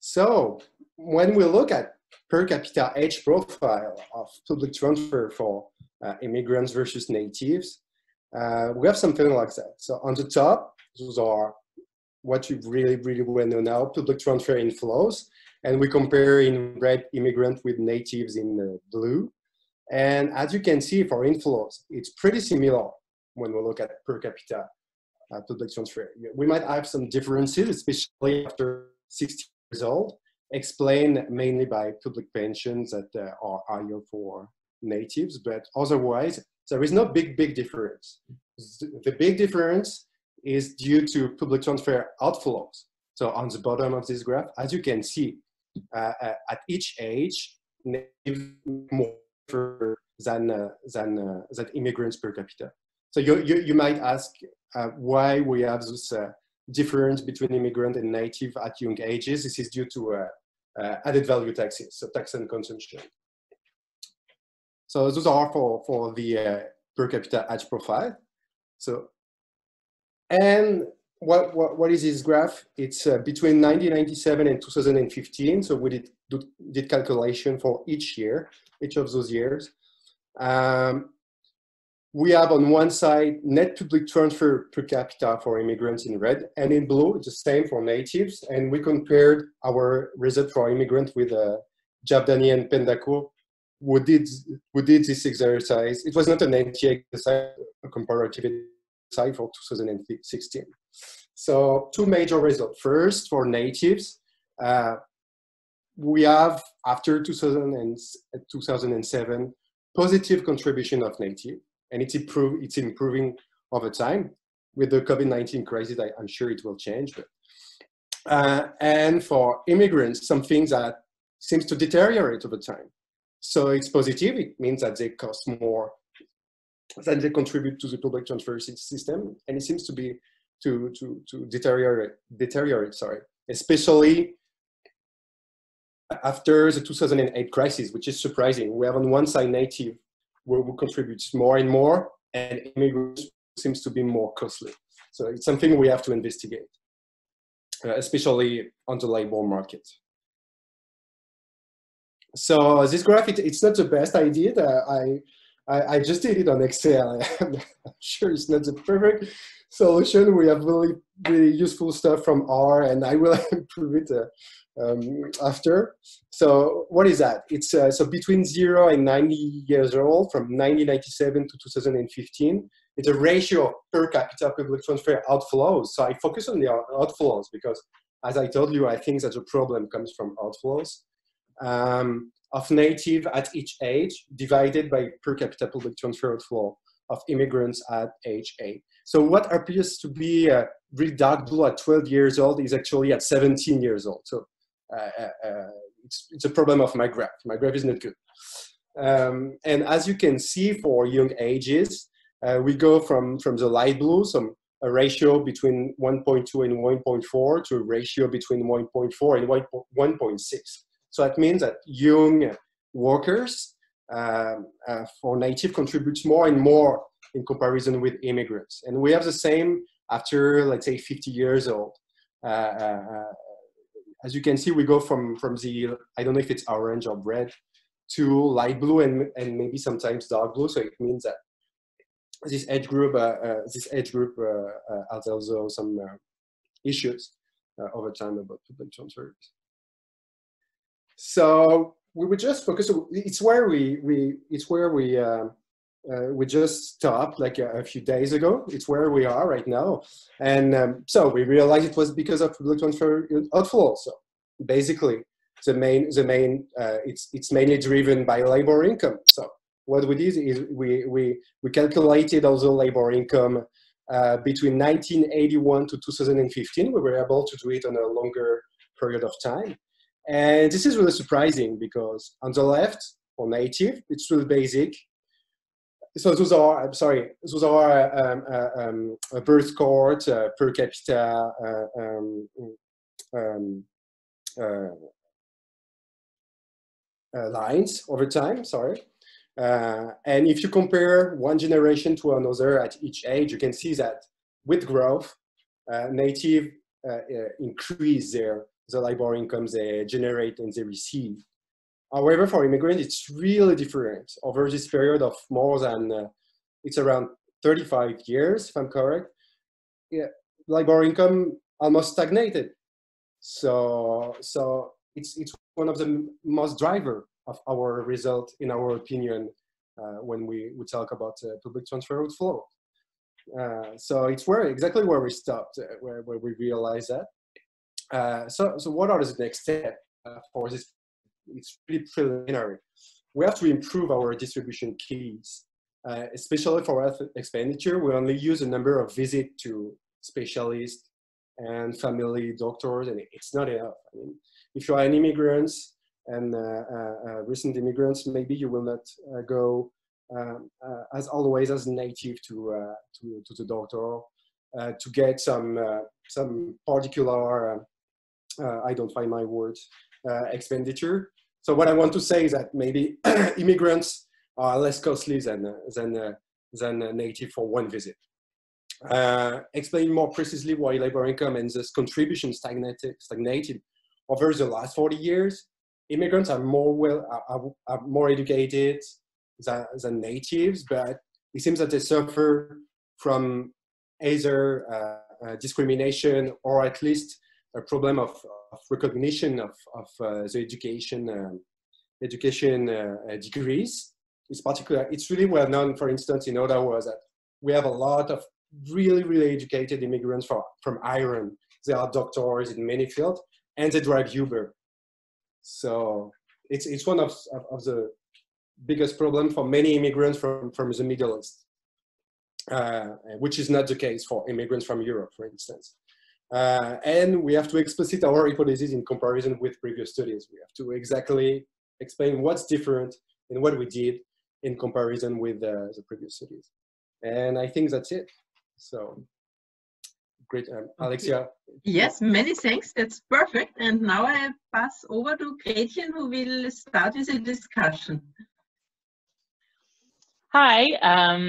So when we look at per capita age profile of public transfer for uh, immigrants versus natives, uh, we have something like that. So on the top, those are what you really, really well know now, public transfer inflows. And we compare in red immigrant with natives in blue. And as you can see for inflows, it's pretty similar when we look at per capita uh, public transfer. We might have some differences, especially after sixty years old, explained mainly by public pensions that uh, are higher for natives, but otherwise, there is no big, big difference. The big difference is due to public transfer outflows. So on the bottom of this graph, as you can see, uh, uh, at each age, natives more than uh, than uh, that immigrants per capita. So you you, you might ask uh, why we have this uh, difference between immigrant and native at young ages. This is due to uh, uh, added value taxes, so tax on consumption. So those are for for the uh, per capita age profile. So and what what, what is this graph? It's uh, between nineteen ninety-seven and two thousand fifteen. So we did did calculation for each year. Each of those years. Um, we have on one side net public transfer per capita for immigrants in red, and in blue it's the same for natives, and we compared our result for immigrants with uh, Jabdani and Pendakur, who did, who did this exercise. It was not an N T A exercise, a comparative exercise for two thousand sixteen. So two major results. First, for natives, uh, we have, after two thousand and two thousand seven, positive contribution of native, and it's, improve, it's improving over time. With the COVID nineteen crisis, I, I'm sure it will change. But, uh, and for immigrants, something that seems to deteriorate over time. So it's positive, it means that they cost more than they contribute to the public transfer system, and it seems to be, to, to, to deteriorate, deteriorate, sorry, especially after the two thousand eight crisis, which is surprising. We have on one side native, where we contribute more and more, and immigrants seems to be more costly. So it's something we have to investigate, uh, especially on the labor market. So this graph, it, it's not the best I did. Uh, I, I, I just did it on Excel. I'm sure it's not the perfect solution. We have really, really useful stuff from R, and I will improve it uh, um, after. So what is that? It's uh, so between zero and ninety years old, from nineteen ninety-seven to two thousand fifteen, it's a ratio of per capita public transfer outflows. So I focus on the outflows because, as I told you, I think that the problem comes from outflows. Um, of native at each age divided by per capita public transfer outflow of immigrants at age eight. So what appears to be uh, really dark blue at twelve years old is actually at seventeen years old. So uh, uh, it's, it's a problem of my graph. My graph is not good. Um, and as you can see for young ages, uh, we go from, from the light blue, some a ratio between one point two and one point four to a ratio between one point four and one point six. So that means that young workers um, uh, for native contributes more and more in comparison with immigrants. And we have the same after, let's say, fifty years old. Uh, uh, as you can see, we go from, from the, I don't know if it's orange or red, to light blue and, and maybe sometimes dark blue. So it means that this age group, uh, uh, this age group uh, uh, has also some uh, issues uh, over time about public transfers. So we would just focus. It's where we we it's where we uh, uh, we just stopped like a, a few days ago. It's where we are right now, and um, so we realized it was because of public transfer outflow. So basically, the main the main uh, it's it's mainly driven by labor income. So what we did is we we we calculated also labor income uh, between nineteen eighty-one to two thousand fifteen. We were able to do it on a longer period of time. And this is really surprising because on the left, for native, it's really basic. So those are, I'm sorry, those are um, uh, um, a birth cohort, uh, per capita, uh, um, um, uh, uh, lines over time, sorry. Uh, and if you compare one generation to another at each age, you can see that with growth, uh, native uh, uh, increase their the labor income they generate and they receive. However, for immigrants, it's really different. Over this period of more than, uh, it's around thirty-five years, if I'm correct, yeah, labor income almost stagnated. So, so it's, it's one of the most driver of our result, in our opinion, uh, when we, we talk about uh, public transfer outflow. Uh, so it's where, exactly where we stopped, uh, where, where we realized that. Uh, so, so what are the next step uh, for this? It's really preliminary. We have to improve our distribution keys, uh, especially for health expenditure. We only use a number of visits to specialists and family doctors, and it's not enough. I mean, if you are an immigrant and uh, uh, uh, recent immigrants, maybe you will not uh, go um, uh, as always as native to uh, to, to the doctor uh, to get some uh, some particular. Uh, Uh, I don't find my word, uh, expenditure. So what I want to say is that maybe immigrants are less costly than, uh, than, uh, than a native for one visit. Uh, explain more precisely why labor income and this contribution stagnated, stagnated over the last forty years. Immigrants are more, well, are, are more educated than, than natives, but it seems that they suffer from either uh, uh, discrimination or at least a problem of, of recognition of, of uh, the education um, education uh, degrees. It's particular. It's really well known, for instance, in Ottawa that we have a lot of really, really educated immigrants for, from Iran. They are doctors in many fields, and they drive Uber. So it's it's one of, of, of the biggest problem for many immigrants from, from the Middle East, uh, which is not the case for immigrants from Europe, for instance. Uh, and we have to explicit our hypothesis in comparison with previous studies. We have to exactly explain what's different and what we did in comparison with uh, the previous studies. And I think that's it. So, great. Um, Alexia. Yes, many thanks. That's perfect. And now I pass over to Gretchen, who will start with a discussion. Hi, um,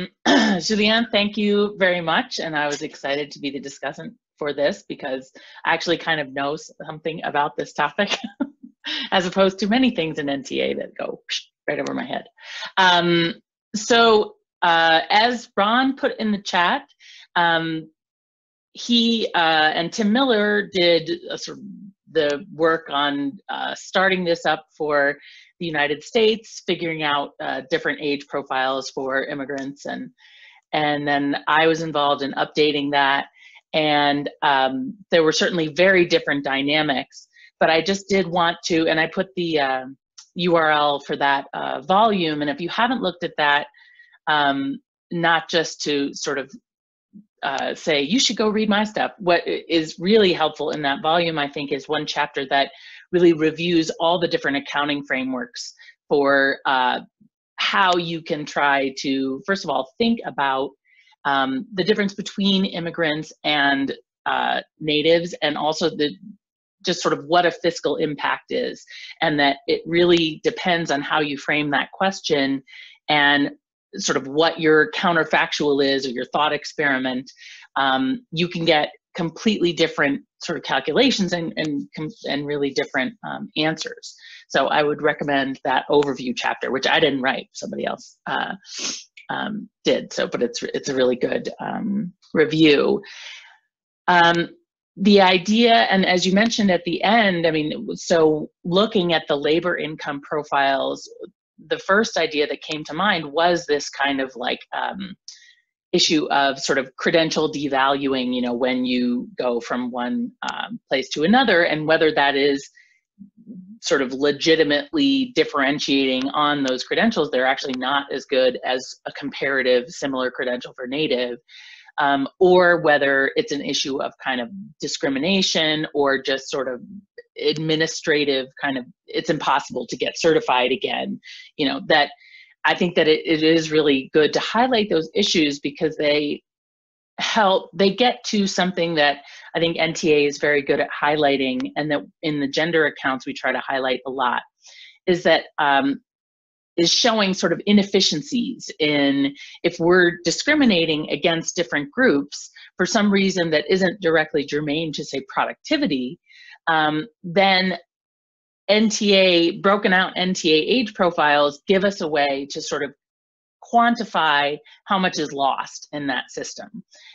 Julian, thank you very much. And I was excited to be the discussant for this because I actually kind of know something about this topic as opposed to many things in N T A that go right over my head. Um, So uh, as Ron put in the chat, um, he uh, and Tim Miller did a sort of the work on uh, starting this up for the United States, figuring out uh, different age profiles for immigrants, and and then I was involved in updating that. And um, there were certainly very different dynamics, but I just did want to, and I put the uh, U R L for that uh, volume. And if you haven't looked at that, um, not just to sort of uh, say, you should go read my stuff. What is really helpful in that volume, I think, is one chapter that really reviews all the different accounting frameworks for uh, how you can try to, first of all, think about Um, the difference between immigrants and uh, natives, and also the just sort of what a fiscal impact is, and that it really depends on how you frame that question and sort of what your counterfactual is or your thought experiment. Um, you can get completely different sort of calculations and, and, and really different um, answers. So I would recommend that overview chapter, which I didn't write, somebody else uh, Um, did so, but it's it's a really good um, review. Um, the idea, and as you mentioned at the end, I mean, so looking at the labor income profiles, the first idea that came to mind was this kind of like um, issue of sort of credential devaluing, you know, when you go from one um, place to another, and whether that is sort of legitimately differentiating on those credentials. They're actually not as good as a comparative similar credential for native, um, or whether it's an issue of kind of discrimination or just sort of administrative kind of, it's impossible to get certified again. You know, that I think that it, it is really good to highlight those issues because they help, they get to something that I think N T A is very good at highlighting, and that in the gender accounts we try to highlight a lot, is that um, is showing sort of inefficiencies in, if we're discriminating against different groups for some reason that isn't directly germane to, say, productivity, um, then N T A, broken out N T A age profiles give us a way to sort of quantify how much is lost in that system.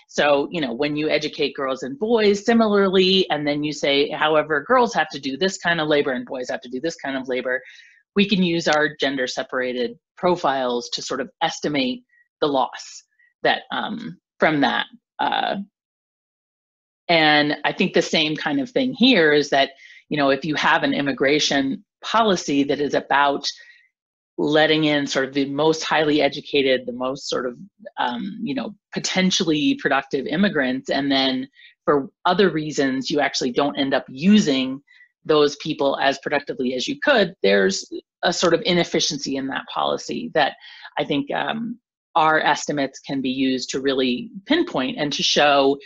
So, you know, when you educate girls and boys similarly, and then you say, however, girls have to do this kind of labor and boys have to do this kind of labor, we can use our gender separated profiles to sort of estimate the loss that um, from that. Uh, and I think the same kind of thing here is that, you know, if you have an immigration policy that is about letting in sort of the most highly educated, the most sort of, um, you know, potentially productive immigrants, and then for other reasons, you actually don't end up using those people as productively as you could, there's a sort of inefficiency in that policy that I think um, our estimates can be used to really pinpoint and to show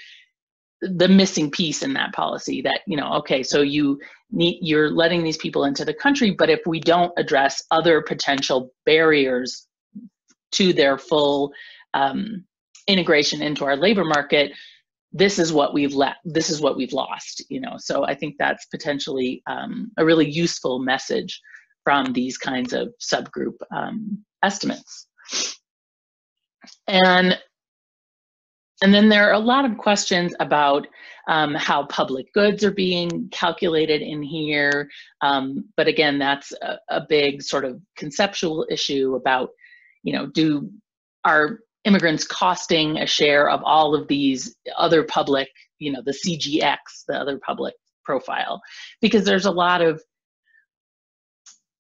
the missing piece in that policy that, you know, okay, so you need, you're letting these people into the country, but if we don't address other potential barriers to their full um, integration into our labor market, this is what we've left, this is what we've lost, you know. So I think that's potentially um, a really useful message from these kinds of subgroup um, estimates. And And then there are a lot of questions about um, how public goods are being calculated in here. Um, but again, that's a, a big sort of conceptual issue about, you know, do are immigrants costing a share of all of these other public, you know, the C G X, the other public profile? Because there's a lot of,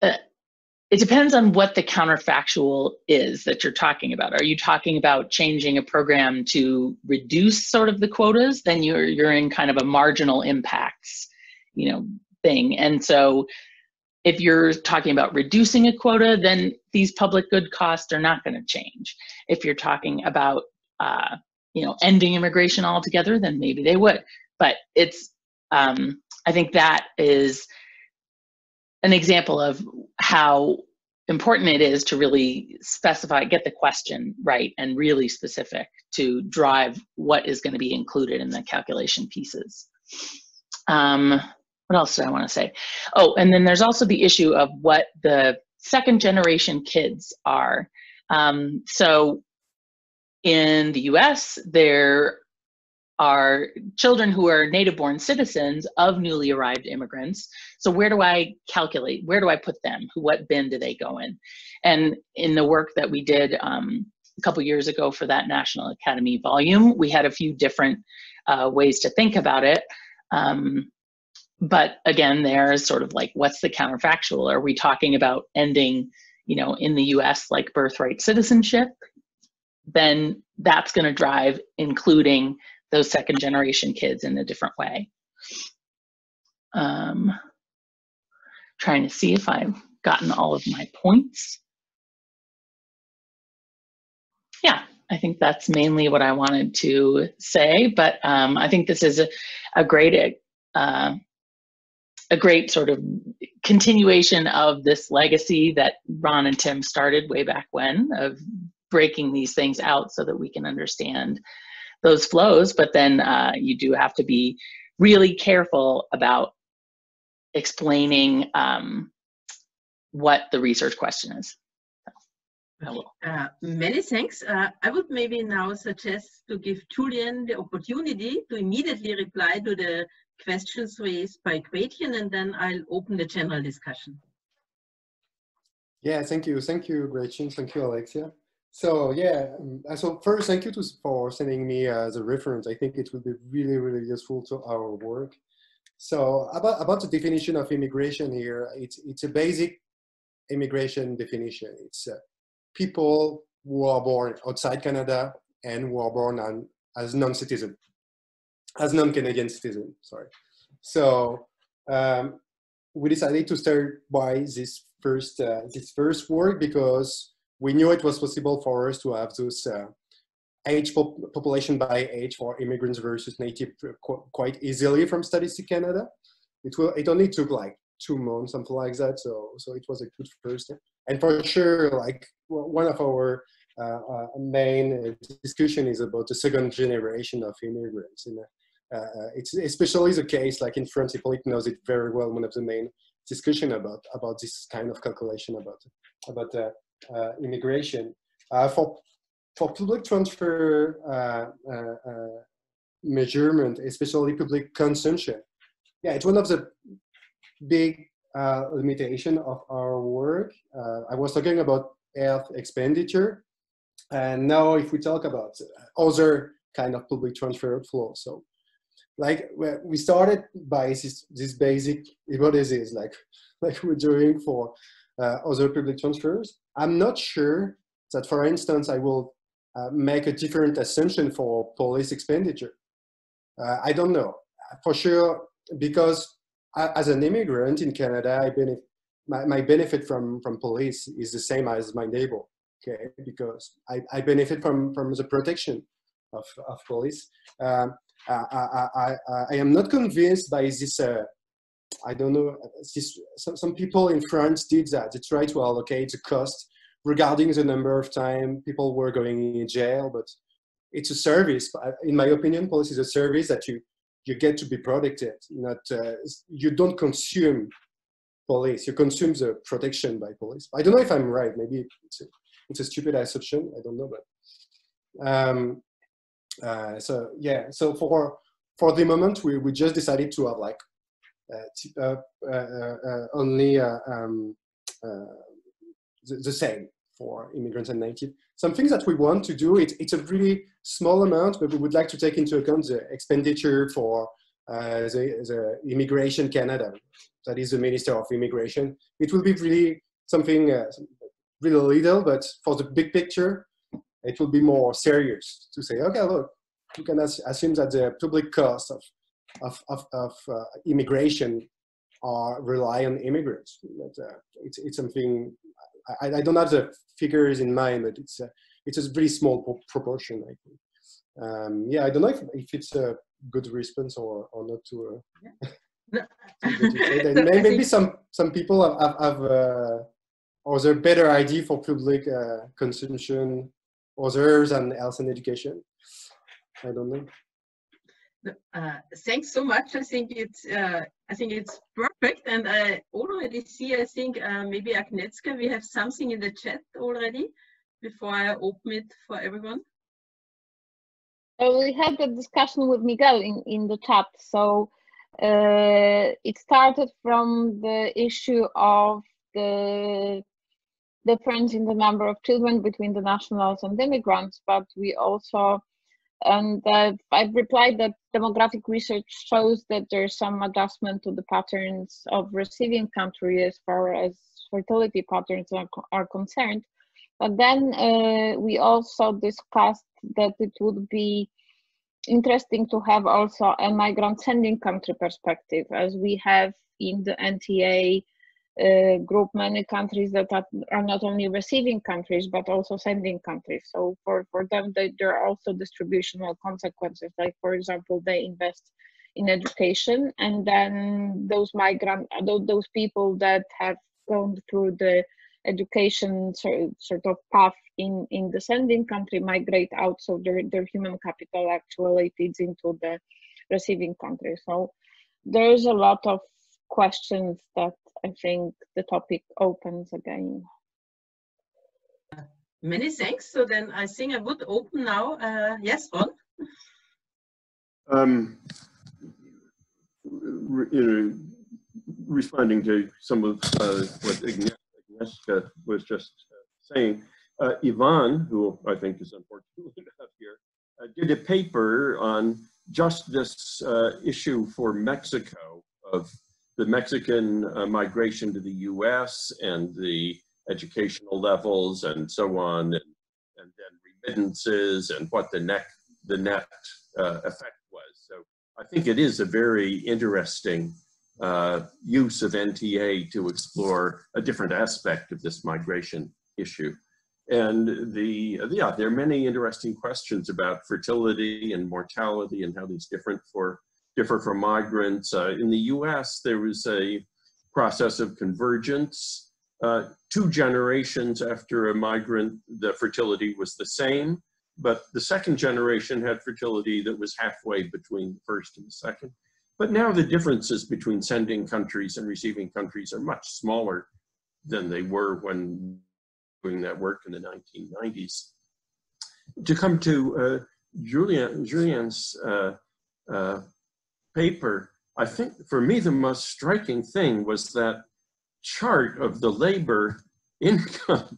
uh, it depends on what the counterfactual is that you're talking about. Are you talking about changing a program to reduce sort of the quotas? Then you're, you're in kind of a marginal impacts, you know, thing. And so if you're talking about reducing a quota, then these public good costs are not going to change. If you're talking about, uh, you know, ending immigration altogether, then maybe they would. But it's, um, I think that is an example of how important it is to really specify, get the question right and really specific to drive what is going to be included in the calculation pieces. Um, what else do I want to say? Oh, and then there's also the issue of what the second generation kids are. Um, so in the U S, there are children who are native-born citizens of newly arrived immigrants. So where do I calculate? Where do I put them? What bin do they go in? And in the work that we did um, a couple years ago for that National Academy volume, we had a few different uh, ways to think about it. Um, but again, there's sort of like, what's the counterfactual? Are we talking about ending, you know, in the U S, like birthright citizenship? Then that's gonna drive including those second generation kids in a different way. Um, trying to see if I've gotten all of my points. Yeah, I think that's mainly what I wanted to say, but um, I think this is a, a great uh, a great sort of continuation of this legacy that Ron and Tim started way back when, of breaking these things out so that we can understand those flows, but then uh, you do have to be really careful about explaining um, what the research question is. So, uh, many thanks. Uh, I would maybe now suggest to give Julian the opportunity to immediately reply to the questions raised by Gretchen, and then I'll open the general discussion. Yeah, thank you. Thank you, Gretchen. Thank you, Alexia. So yeah, so first, thank you to, for sending me uh, the reference. I think it will be really, really useful to our work. So about, about the definition of immigration here, it's, it's a basic immigration definition. It's uh, people who are born outside Canada and who are born on, as non-citizen, as non-Canadian citizen, sorry. So um, we decided to start by this first, uh, this first word because we knew it was possible for us to have those uh, age pop population by age for immigrants versus native qu quite easily from Statistics Canada. It will. It only took like two months, something like that. So, so it was a good first step. And for sure, like one of our uh, uh, main discussion is about the second generation of immigrants. And uh, it's especially the case, like in France, Hippolyte knows it very well. One of the main discussion about about this kind of calculation about about. Uh, Uh, immigration uh, for for public transfer uh, uh, uh, measurement, especially public consumption. Yeah, it's one of the big uh, limitation of our work. Uh, I was talking about health expenditure, and now if we talk about other kind of public transfer flow, so like we started by this this basic hypothesis, like like we're doing for uh, other public transfers. I'm not sure that, for instance, I will uh, make a different assumption for police expenditure. Uh, I don't know. For sure, because I, as an immigrant in Canada, I benef my, my benefit from, from police is the same as my neighbor, okay? Because I, I benefit from, from the protection of, of police. Um, I, I, I, I am not convinced by this uh, I don't know, this, some, some people in France did that. They tried to allocate the cost regarding the number of time people were going in jail, but it's a service. In my opinion, police is a service that you, you get to be protected. Not, uh, you don't consume police, you consume the protection by police. I don't know if I'm right, maybe it's a, it's a stupid assumption, I don't know, but um, uh, so yeah, so for, for the moment, we, we just decided to have like Uh, uh, uh, uh, only uh, um, uh, the, the same for immigrants and native. Some things that we want to do, it, it's a really small amount, but we would like to take into account the expenditure for uh, the, the Immigration Canada, that is the Minister of Immigration. It will be really something uh, really little, but for the big picture, it will be more serious to say, okay, look, you can as assume that the public cost of of, of, of uh, immigration are rely on immigrants. But, uh, it's, it's something, I, I don't have the figures in mind, but it's a, it's a very small proportion, I think. Um, yeah, I don't know if, if it's a good response or, or not to, uh, yeah. to no. Maybe, maybe some, some people have, have, have uh, other better idea for public uh, consumption, others and health and education. I don't know. Uh, thanks so much. I think it's uh, I think it's perfect, and I already see. I think uh, maybe Agnieszka, we have something in the chat already. before I open it for everyone? Uh, we had the discussion with Miguel in, in the chat. So uh, it started from the issue of the difference in the number of children between the nationals and the immigrants, but we also, and uh, I've replied that demographic research shows that there's some adjustment to the patterns of receiving country as far as fertility patterns are, are concerned. But then uh, we also discussed that it would be interesting to have also a migrant sending country perspective, as we have in the N T A Uh, group many countries that are not only receiving countries but also sending countries. So for, for them they, there are also distributional consequences, like for example they invest in education, and then those migrant those, those people that have gone through the education sort of path in, in the sending country migrate out, so their, their human capital actually feeds into the receiving country. So there's a lot of questions that I think the topic opens again. Many thanks. So then I think I would open now. Uh, yes, Ron? Um, re you know, responding to some of uh, what Agnieszka was just uh, saying, uh, Ivan, who I think is unfortunately not here, uh, did a paper on just this uh, issue for Mexico of the Mexican uh, migration to the U S and the educational levels and so on, and, and then remittances and what the, ne the net uh, effect was. So I think it is a very interesting uh, use of N T A to explore a different aspect of this migration issue. And the, yeah, there are many interesting questions about fertility and mortality and how these different for differ from migrants. Uh, in the U S, there was a process of convergence. Uh, two generations after a migrant, the fertility was the same, but the second generation had fertility that was halfway between the first and the second. But now the differences between sending countries and receiving countries are much smaller than they were when doing that work in the nineteen nineties. To come to uh, Julian, Julian's uh, uh, paper, I think for me the most striking thing was that chart of the labor income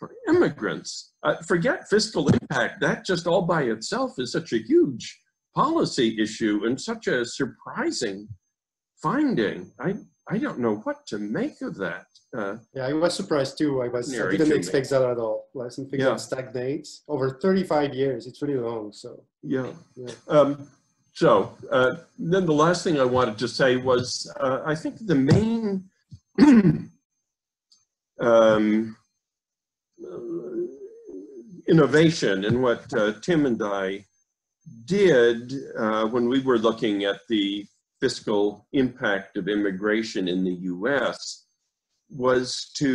for immigrants. Uh, forget fiscal impact, that just all by itself is such a huge policy issue and such a surprising finding. I, I don't know what to make of that. Uh, yeah, I was surprised too. I, was, I didn't expect that at all. Something that yeah. stagnates over thirty-five years, it's really long, so. Yeah. yeah. Um, So uh, then the last thing I wanted to say was, uh, I think the main um, innovation in what uh, Tim and I did uh, when we were looking at the fiscal impact of immigration in the U S was to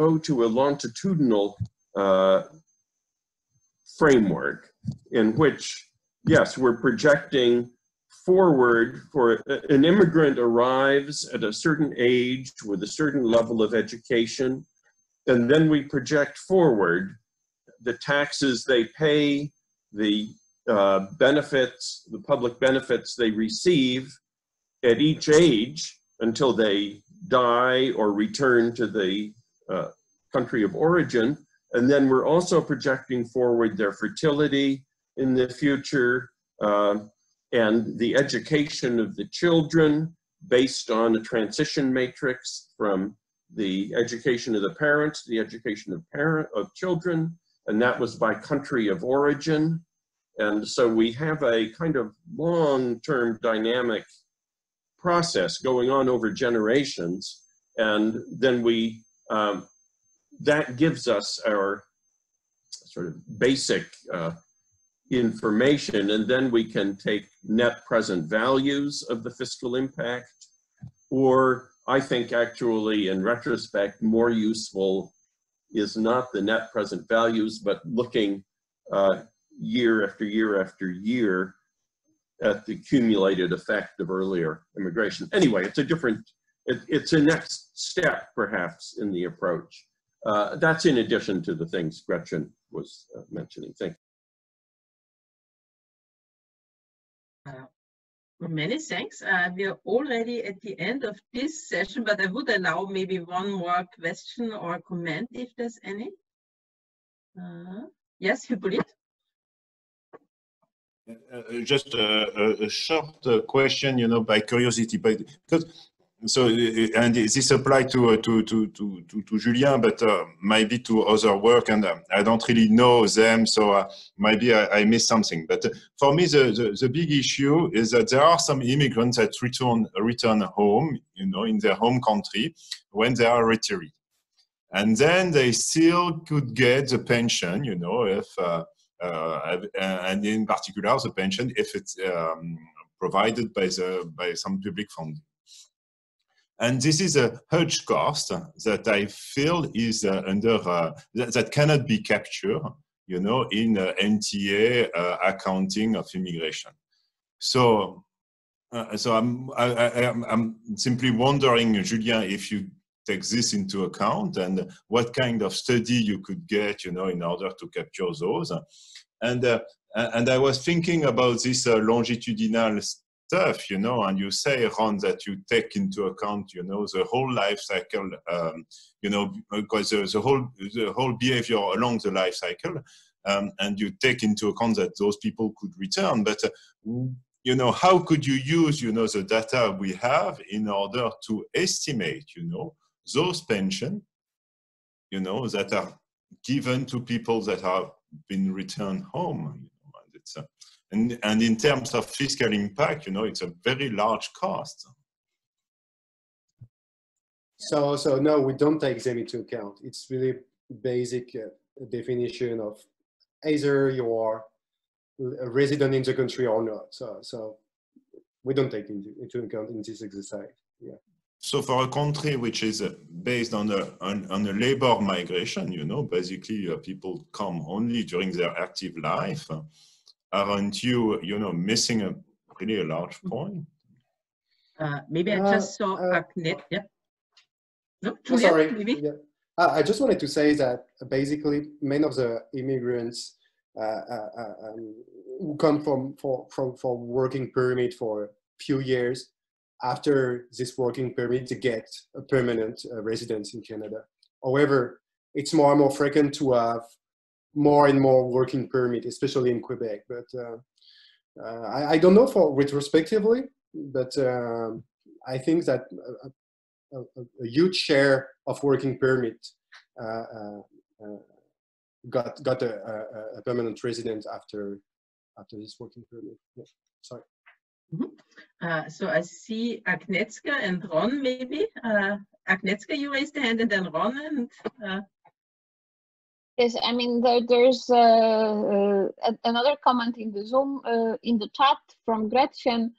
go to a longitudinal uh, framework in which, yes, we're projecting forward for an immigrant arrives at a certain age with a certain level of education, and then we project forward the taxes they pay, the uh, benefits, the public benefits they receive at each age until they die or return to the uh, country of origin, and then we're also projecting forward their fertility in the future, uh, and the education of the children based on a transition matrix from the education of the parents to the education of parent of children, and that was by country of origin. And so we have a kind of long-term dynamic process going on over generations, and then we, um, that gives us our sort of basic uh, information, and then we can take net present values of the fiscal impact, or I think actually in retrospect more useful is not the net present values but looking uh, year after year after year at the accumulated effect of earlier immigration. Anyway, it's a different, it, it's a next step perhaps in the approach, Uh, that's in addition to the things Gretchen was uh, mentioning. Thank you. Uh, well, many thanks. Uh, we are already at the end of this session, but I would allow maybe one more question or comment if there's any. Uh, yes, Hippolyte? Uh, just a, a short question, you know, by curiosity, but because so and this applies to, uh, to to to to to Julian, but uh, maybe to other work, and uh, I don't really know them, so uh, maybe I, I missed something. But for me, the, the the big issue is that there are some immigrants that return return home, you know, in their home country when they are retired, and then they still could get the pension, you know, if. Uh, Uh, and in particular, the pension, if it's um, provided by the by some public funding, and this is a huge cost that I feel is uh, under uh, that, that cannot be captured, you know, in uh, N T A uh, accounting of immigration. So, uh, so I'm I, I, I'm simply wondering, Julien, if you take this into account and what kind of study you could get, you know, in order to capture those. And uh, and I was thinking about this uh, longitudinal stuff, you know, and you say, Ron, that you take into account, you know, the whole life cycle, um, you know, because the, the whole the whole behavior along the life cycle, um, and you take into account that those people could return. But uh, you know, how could you use, you know, the data we have in order to estimate, you know, those pensions, you know, that are given to people that have been returned home, you know, and, it's a, and and in terms of fiscal impact, you know, it's a very large cost. So, so no, we don't take them into account. It's really basic uh, definition of either you are a resident in the country or not. So, so we don't take into, into account in this exercise. Yeah. So for a country which is based on a, on, on a labor migration, you know, basically uh, people come only during their active life, uh, aren't you, you know, missing a really a large point? Uh, maybe I just uh, saw uh, Agnieszka. Yeah. No, Julian, sorry. Maybe? Yeah. Uh, I just wanted to say that basically many of the immigrants uh, uh, uh, um, who come from for, from for working permit for a few years, after this working permit to get a permanent uh, residence in Canada. However, it's more and more frequent to have more and more working permit, especially in Quebec. But uh, uh, I, I don't know for retrospectively, but uh, I think that a, a, a huge share of working permit uh, uh, uh, got got a, a, a permanent residence after after this working permit. Yeah. Sorry. Mm-hmm. uh, so I see Agnieszka and Ron, maybe. Uh, Agnieszka, you raised the hand, and then Ron. And, uh... Yes, I mean, there, there's uh, uh, another comment in the Zoom, uh, in the chat from Gretchen,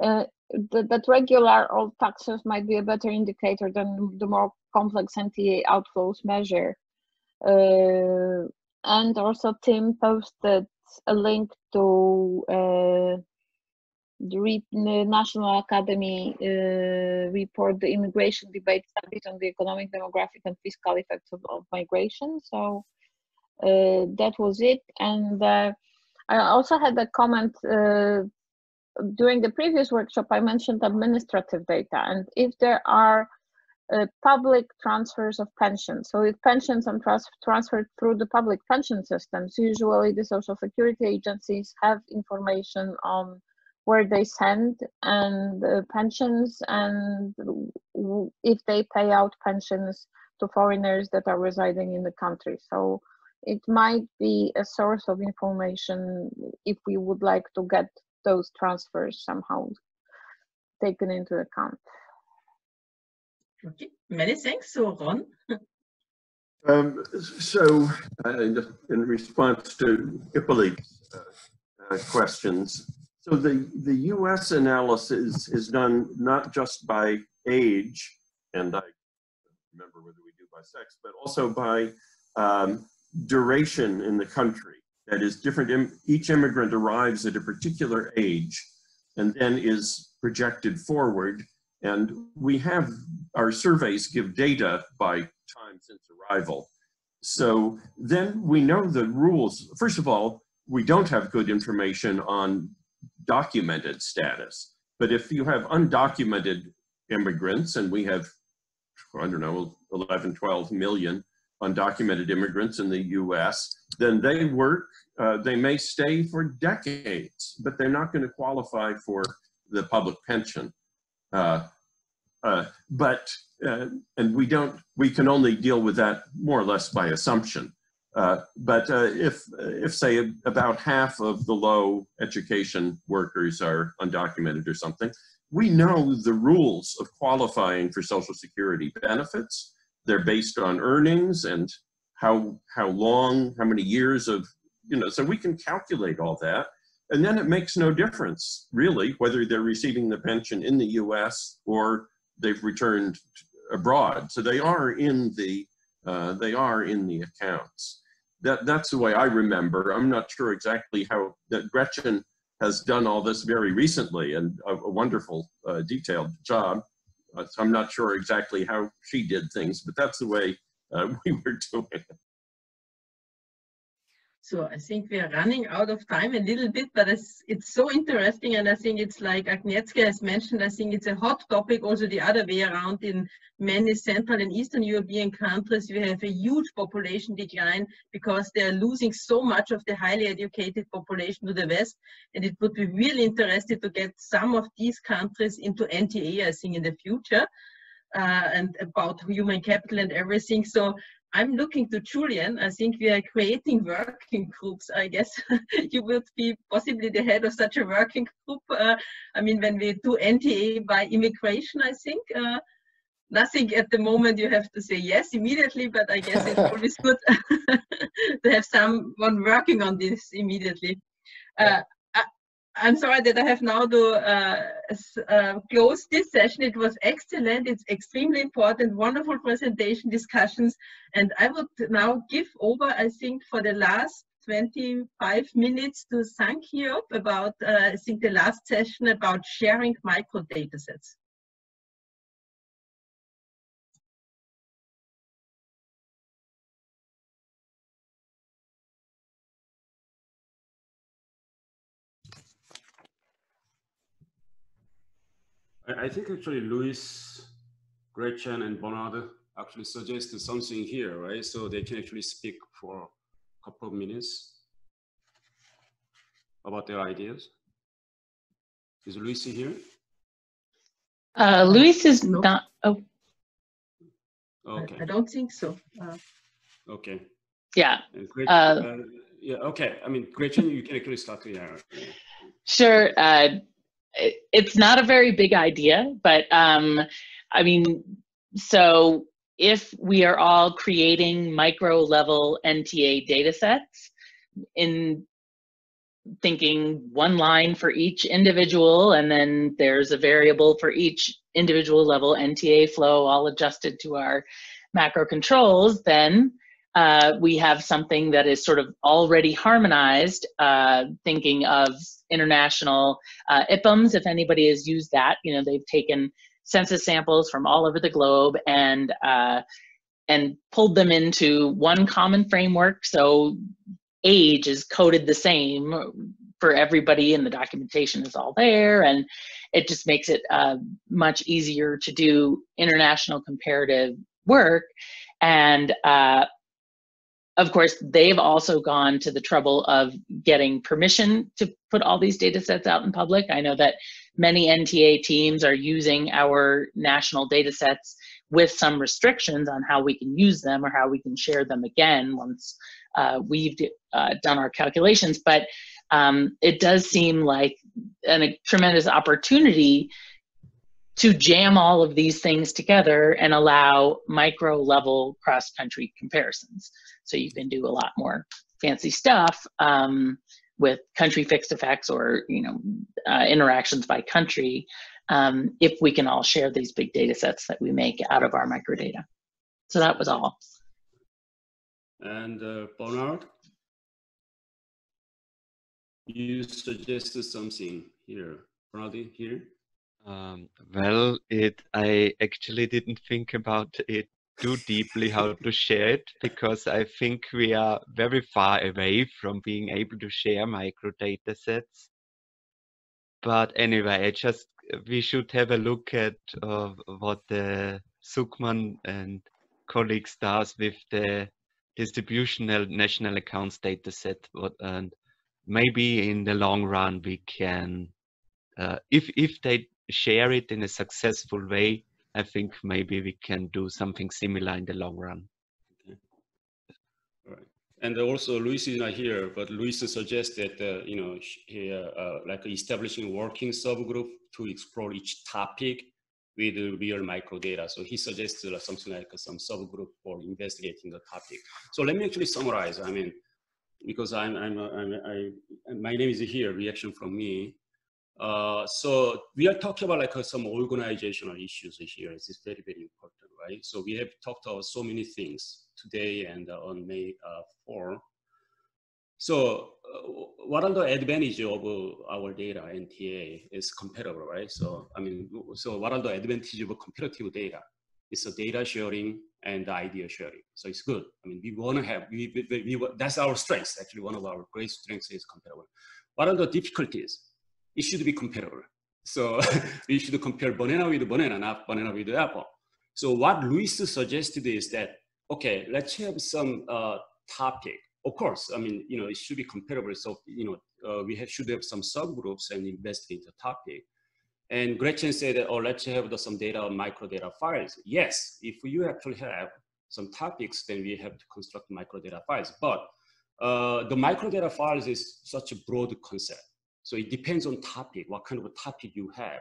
uh, that, that regular old taxes might be a better indicator than the more complex N T A outflows measure. Uh, and also Tim posted a link to uh, the National Academy uh, report, the immigration debate studies on the economic, demographic, and fiscal effects of, of migration. So uh, that was it. And uh, I also had a comment uh, during the previous workshop. I mentioned administrative data, and if there are uh, public transfers of pensions, so if pensions are trans transferred through the public pension systems, usually the Social Security agencies have information on where they send and uh, pensions, and if they pay out pensions to foreigners that are residing in the country. So it might be a source of information if we would like to get those transfers somehow taken into account. Okay, many thanks. So Ron? um, so uh, in response to Hippolyte's uh, uh, questions, so the, the U S analysis is done not just by age, and I remember whether we do by sex, but also by um, duration in the country. That is different, im each immigrant arrives at a particular age and then is projected forward. And we have, our surveys give data by time since arrival. So then we know the rules. First of all, we don't have good information on documented status. But if you have undocumented immigrants, and we have, I don't know, eleven, twelve million undocumented immigrants in the U S, then they work, uh, they may stay for decades, but they're not going to qualify for the public pension. Uh, uh, but, uh, and we don't, we can only deal with that more or less by assumption. Uh, but uh, if, if say about half of the low education workers are undocumented or something, we know the rules of qualifying for Social Security benefits. They're based on earnings and how, how long, how many years of, you know, so we can calculate all that. And then it makes no difference, really, whether they're receiving the pension in the U S or they've returned abroad. So they are in the, uh, they are in the accounts. That, that's the way I remember. I'm not sure exactly how, that Gretchen has done all this very recently and a, a wonderful uh, detailed job. Uh, so I'm not sure exactly how she did things, but that's the way uh, we were doing it. So I think we are running out of time a little bit, but it's, it's so interesting. And I think it's like Agnieszka has mentioned, I think it's a hot topic also the other way around. In many Central and Eastern European countries, we have a huge population decline because they are losing so much of the highly educated population to the West. And it would be really interesting to get some of these countries into N T A, I think, in the future, uh, and about human capital and everything. So I'm looking to Julian. I think we are creating working groups. I guess you would be possibly the head of such a working group. Uh, I mean, when we do N T A by immigration, I think uh, nothing at the moment. You have to say yes immediately, but I guess it's always good to have someone working on this immediately. Uh, I, I'm sorry that I have now to uh, uh, close this session. It was excellent. It's extremely important, wonderful presentation, discussions. And I would now give over, I think, for the last twenty-five minutes to Sankhyop about, uh, I think, the last session about sharing micro data sets. I think actually Luis, Gretchen, and Bernard actually suggested something here, right? So they can actually speak for a couple of minutes about their ideas. Is Luis here? Uh, Luis is no. not. Oh. Okay. I don't think so. Uh, okay. Yeah. Gretchen, uh, uh, yeah. Okay. I mean, Gretchen, you can actually start here. Yeah. Sure. Uh, It's not a very big idea, but um, I mean, so if we are all creating micro level N T A data sets in thinking one line for each individual, and then there's a variable for each individual level N T A flow all adjusted to our macro controls, then uh, we have something that is sort of already harmonized, uh, thinking of international uh, I P M S, if anybody has used that, you know, they've taken census samples from all over the globe and, uh, and pulled them into one common framework. So age is coded the same for everybody and the documentation is all there. And it just makes it uh, much easier to do international comparative work. And uh, of course, they've also gone to the trouble of getting permission to put all these data sets out in public. I know that many N T A teams are using our national data sets with some restrictions on how we can use them or how we can share them again once uh, we've uh, done our calculations. But um, it does seem like an, a tremendous opportunity to jam all of these things together and allow micro-level cross-country comparisons. So you can do a lot more fancy stuff um, with country fixed effects or you know uh, interactions by country um, if we can all share these big data sets that we make out of our microdata. So that was all. And uh, Bernard, you suggested something here. Bernard, here? Um, well, it, I actually didn't think about it too deeply how to share it, because I think we are very far away from being able to share micro data sets. But anyway, I just we should have a look at uh, what the Zucman and colleagues does with the distributional national accounts data set. What, and maybe in the long run we can, uh, if if they share it in a successful way, I think maybe we can do something similar in the long run. Okay. All right. And also Luis is not here, but Luis suggested uh, you know he, uh, like establishing working subgroup to explore each topic with real micro data. So he suggested something like some subgroup for investigating the topic. So let me actually summarize. I mean, because I'm, I'm, I'm I, my name is here. Reaction from me. Uh, so we are talking about like uh, some organizational issues here. It's very, very important, right? So we have talked about so many things today and uh, on May fourth. Uh, so uh, what are the advantages of uh, our data? N T A is comparable, right? So, I mean, so what are the advantages of comparative data? It's a data sharing and idea sharing. So it's good. I mean, we want to have, we, we, we, that's our strength. Actually, one of our great strengths is comparable. What are the difficulties? It should be comparable. So we should compare banana with banana, not banana with apple. So what Luis suggested is that, okay, let's have some uh, topic. Of course, I mean, you know, it should be comparable. So, you know, uh, we have, should have some subgroups and investigate the topic. And Gretchen said, that, oh, let's have the, some data, micro data files. Yes, if you actually have some topics, then we have to construct micro data files. But uh, the micro data files is such a broad concept. So it depends on topic, what kind of a topic you have.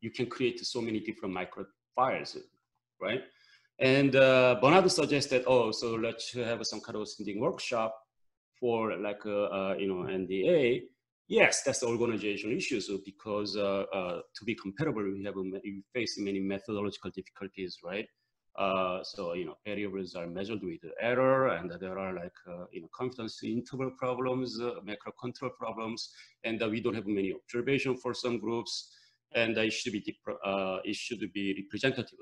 You can create so many different micro files, right? And uh, Bernard suggested, oh, so let's have some kind of sending workshop for like, uh, uh, you know, N D A. Yes, that's the organizational issue. So because uh, uh, to be comparable, we have we face many methodological difficulties, right? Uh, so, you know, variables are measured with error, and there are like, uh, you know, confidence interval problems, uh, macro control problems, and uh, we don't have many observations for some groups, and uh, it should be, uh, it should be representative.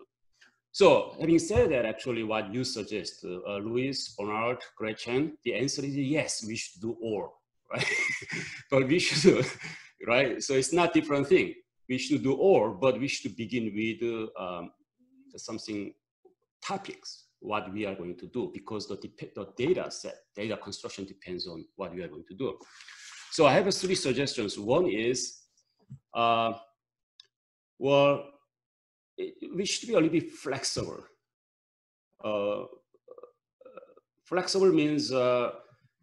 So having said that, actually what you suggest, uh, Luis, Bernard, Gretchen, the answer is yes, we should do all, right? But we should, right? So it's not different thing. We should do all, but we should begin with uh, um, something topics, what we are going to do, because the, the data set, data construction depends on what we are going to do. So I have three suggestions. One is, uh, well, it, we should be a little bit flexible. Uh, flexible means, uh,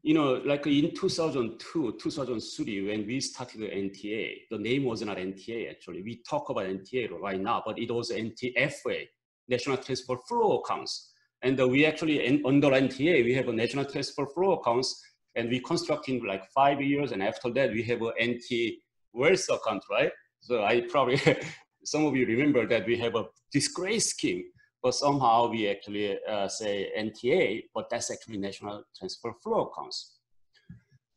you know, like in two thousand two, two thousand three, when we started the N T A, the name was not N T A actually. We talk about N T A right now, but it was N T F A. National Transfer Flow Accounts. And uh, we actually, in, under N T A, we have a National Transfer Flow Accounts, and we construct in like five years, and after that, we have a N T E L S A account, right? So I probably, some of you remember that we have a disgrace scheme, but somehow we actually uh, say N T A, but that's actually National Transfer Flow Accounts.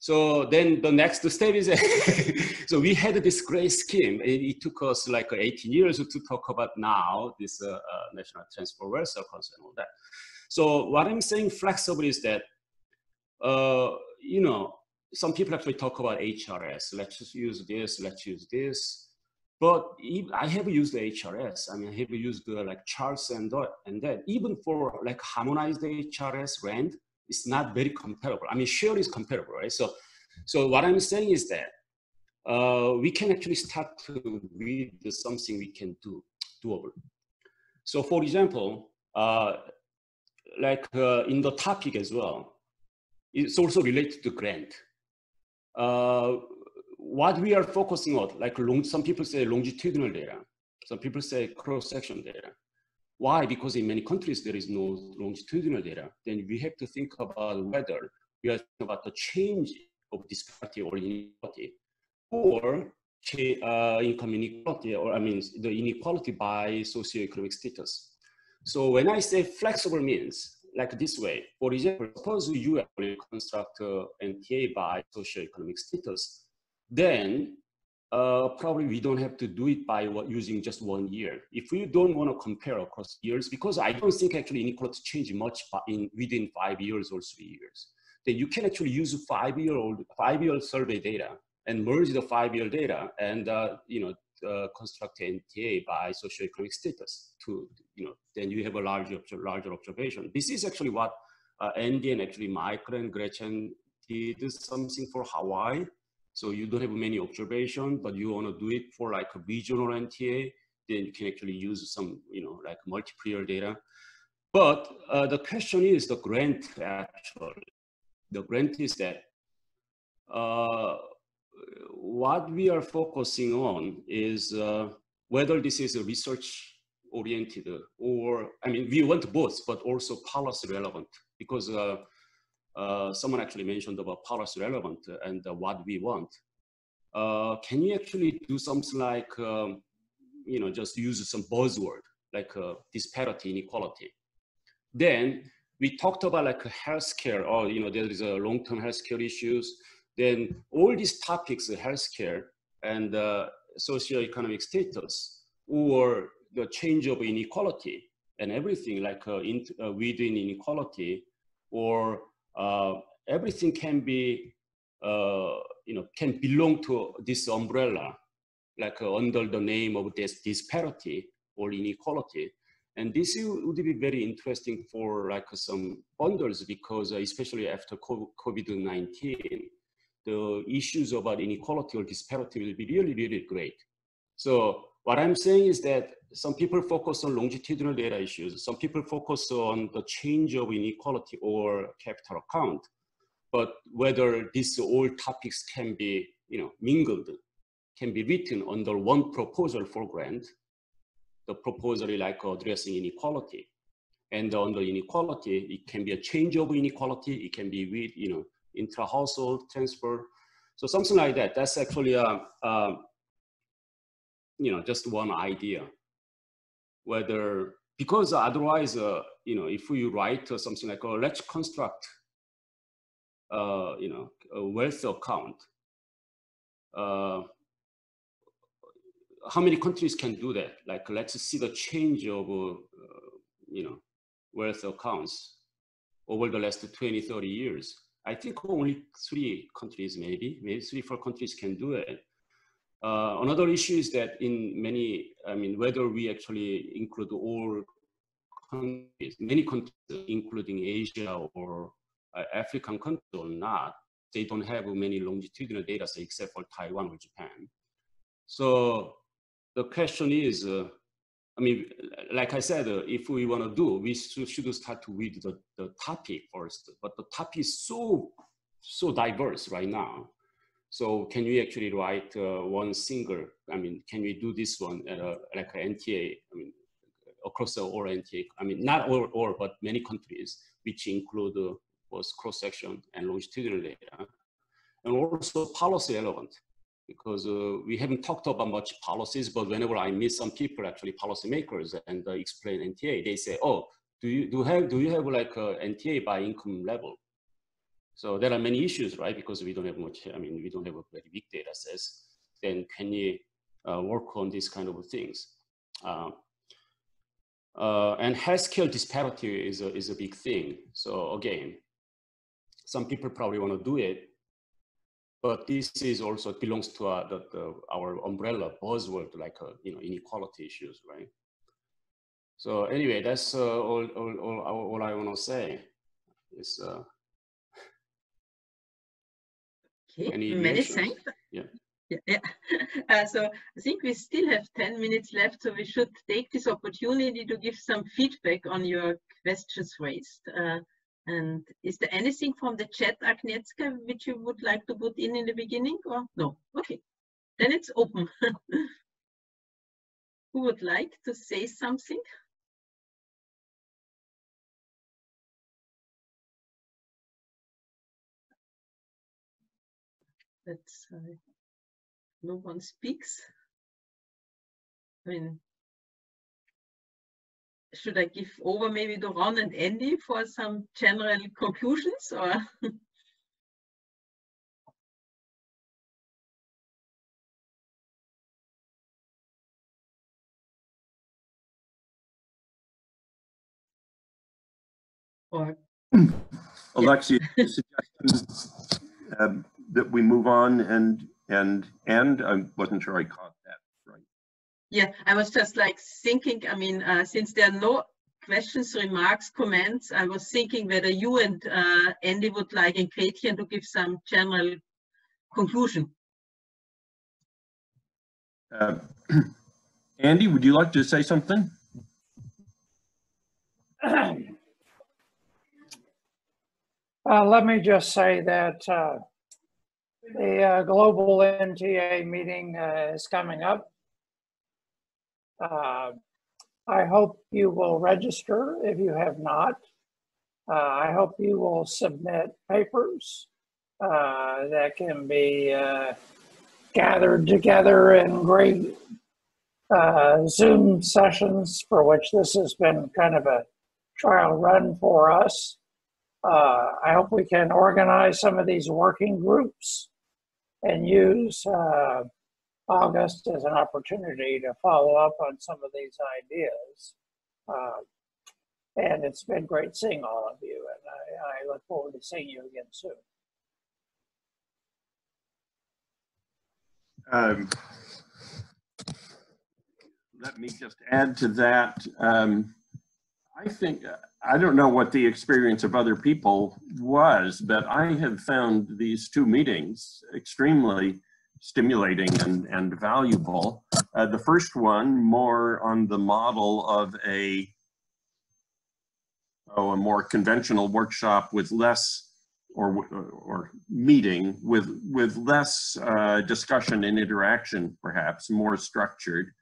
So then the next step is, so we had this great scheme. It, it took us like eighteen years to talk about now this uh, uh, national transfer wealth accounts and all that. So what I'm saying flexible is that, uh, you know, some people actually talk about H R S. Let's just use this, let's use this. But I have used the H R S. I mean, I have used uh, like charts and, and that. Even for like harmonized H R S, RAND, it's not very comparable. I mean, SHARE is comparable, right? So, so what I'm saying is that uh, we can actually start to read something we can do, doable. So for example, uh, like uh, in the topic as well, it's also related to grant. Uh, what we are focusing on, like long, some people say longitudinal data, some people say cross-section data. Why? Because in many countries, there is no longitudinal data. Then we have to think about whether we are talking about the change of disparity or inequality, or uh, income inequality, or I mean, the inequality by socioeconomic status. So when I say flexible means, like this way, for example, suppose you construct uh, N T A by socioeconomic status, then uh, probably we don't have to do it by what, using just one year. If we don't want to compare across years, because I don't think actually inequality change much in, within five years or three years, then you can actually use five-year-old, five-year survey data and merge the five-year data and, uh, you know, Uh, construct N T A by socioeconomic status to, you know, then you have a larger, larger observation. This is actually what uh, Andy and actually Michael and Gretchen did something for Hawaii. So you don't have many observations, but you want to do it for like a regional N T A, then you can actually use some, you know, like multiplier data. But uh, the question is the grant actually. The grant is that uh, what we are focusing on is uh, whether this is a research oriented or, I mean, we want both, but also policy relevant, because uh, uh, someone actually mentioned about policy relevant and uh, what we want. Uh, can you actually do something like, um, you know, just use some buzzword, like uh, disparity, inequality? Then we talked about like healthcare, or, you know, there is a long-term healthcare issues. Then all these topics, healthcare and uh, socioeconomic status, or the change of inequality and everything like uh, in, uh, within inequality, or uh, everything can be, uh, you know, can belong to this umbrella, like uh, under the name of this disparity or inequality. And this would be very interesting for like some funders, because uh, especially after COVID nineteen, the issues about inequality or disparity will be really, really great. So what I'm saying is that some people focus on longitudinal data issues. Some people focus on the change of inequality or capital account, but whether these all topics can be, you know, mingled, can be written under one proposal for grant, the proposal like addressing inequality. And under inequality, it can be a change of inequality. It can be with, you know, intra-household transfer, so something like that. That's actually, uh, uh, you know, just one idea. Whether, because otherwise, uh, you know, if we write uh, something like, oh, let's construct, uh, you know, a wealth account. Uh, how many countries can do that? Like, let's see the change of, uh, you know, wealth accounts over the last twenty, thirty years. I think only three countries, maybe, maybe three, four countries can do it. Uh, another issue is that in many, I mean, whether we actually include all countries, many countries, including Asia or uh, African countries or not, they don't have many longitudinal data except for Taiwan or Japan. So the question is, uh, I mean, like I said, uh, if we want to do, we should, should start to read the, the topic first. But the topic is so, so diverse right now. So can we actually write uh, one single, I mean, can we do this one at a, like an N T A, I mean, across the all N T A, I mean, not all, all but many countries, which include uh, both cross-section and longitudinal data, and also policy relevant. Because uh, we haven't talked about much policies, but whenever I meet some people, actually policymakers, and uh, explain N T A, they say, "Oh, do you do have do you have like a N T A by income level?" So there are many issues, right? Because we don't have much. I mean, we don't have a very big data set. Then can you uh, work on these kind of things? Uh, uh, and healthcare disparity is a, is a big thing. So again, some people probably want to do it. But this is also belongs to our, the, the, our umbrella buzzword, like uh, you know, inequality issues, right? So anyway, that's uh, all, all, all, all I want to say. Is uh, okay. Any many thanks. Yeah. Yeah. yeah. Uh, so I think we still have ten minutes left, so we should take this opportunity to give some feedback on your questions raised. Uh, And is there anything from the chat, Agnieszka, which you would like to put in in the beginning, or no? Okay, then it's open. Who would like to say something? That's, uh, no one speaks. I mean, should I give over maybe to Ron and Andy for some general conclusions, or? Or Alexia, suggestions um, that we move on and and and I wasn't sure I caught that right. Yeah, I was just like thinking. I mean, uh, since there are no questions, remarks, comments, I was thinking whether you and uh, Andy would like and Gretchen to give some general conclusion. Uh, Andy, would you like to say something? Uh, let me just say that uh, the uh, global N T A meeting uh, is coming up. Uh, I hope you will register if you have not. Uh, I hope you will submit papers uh, that can be uh, gathered together in great uh, Zoom sessions, for which this has been kind of a trial run for us. Uh, I hope we can organize some of these working groups and use uh, August as an opportunity to follow up on some of these ideas. Uh, and it's been great seeing all of you, and I, I look forward to seeing you again soon. Um, let me just add to that. Um, I think, I don't know what the experience of other people was, but I have found these two meetings extremely stimulating and, and valuable. Uh, the first one more on the model of a, oh, a more conventional workshop with less, or, or meeting with, with less uh, discussion and interaction, perhaps, more structured.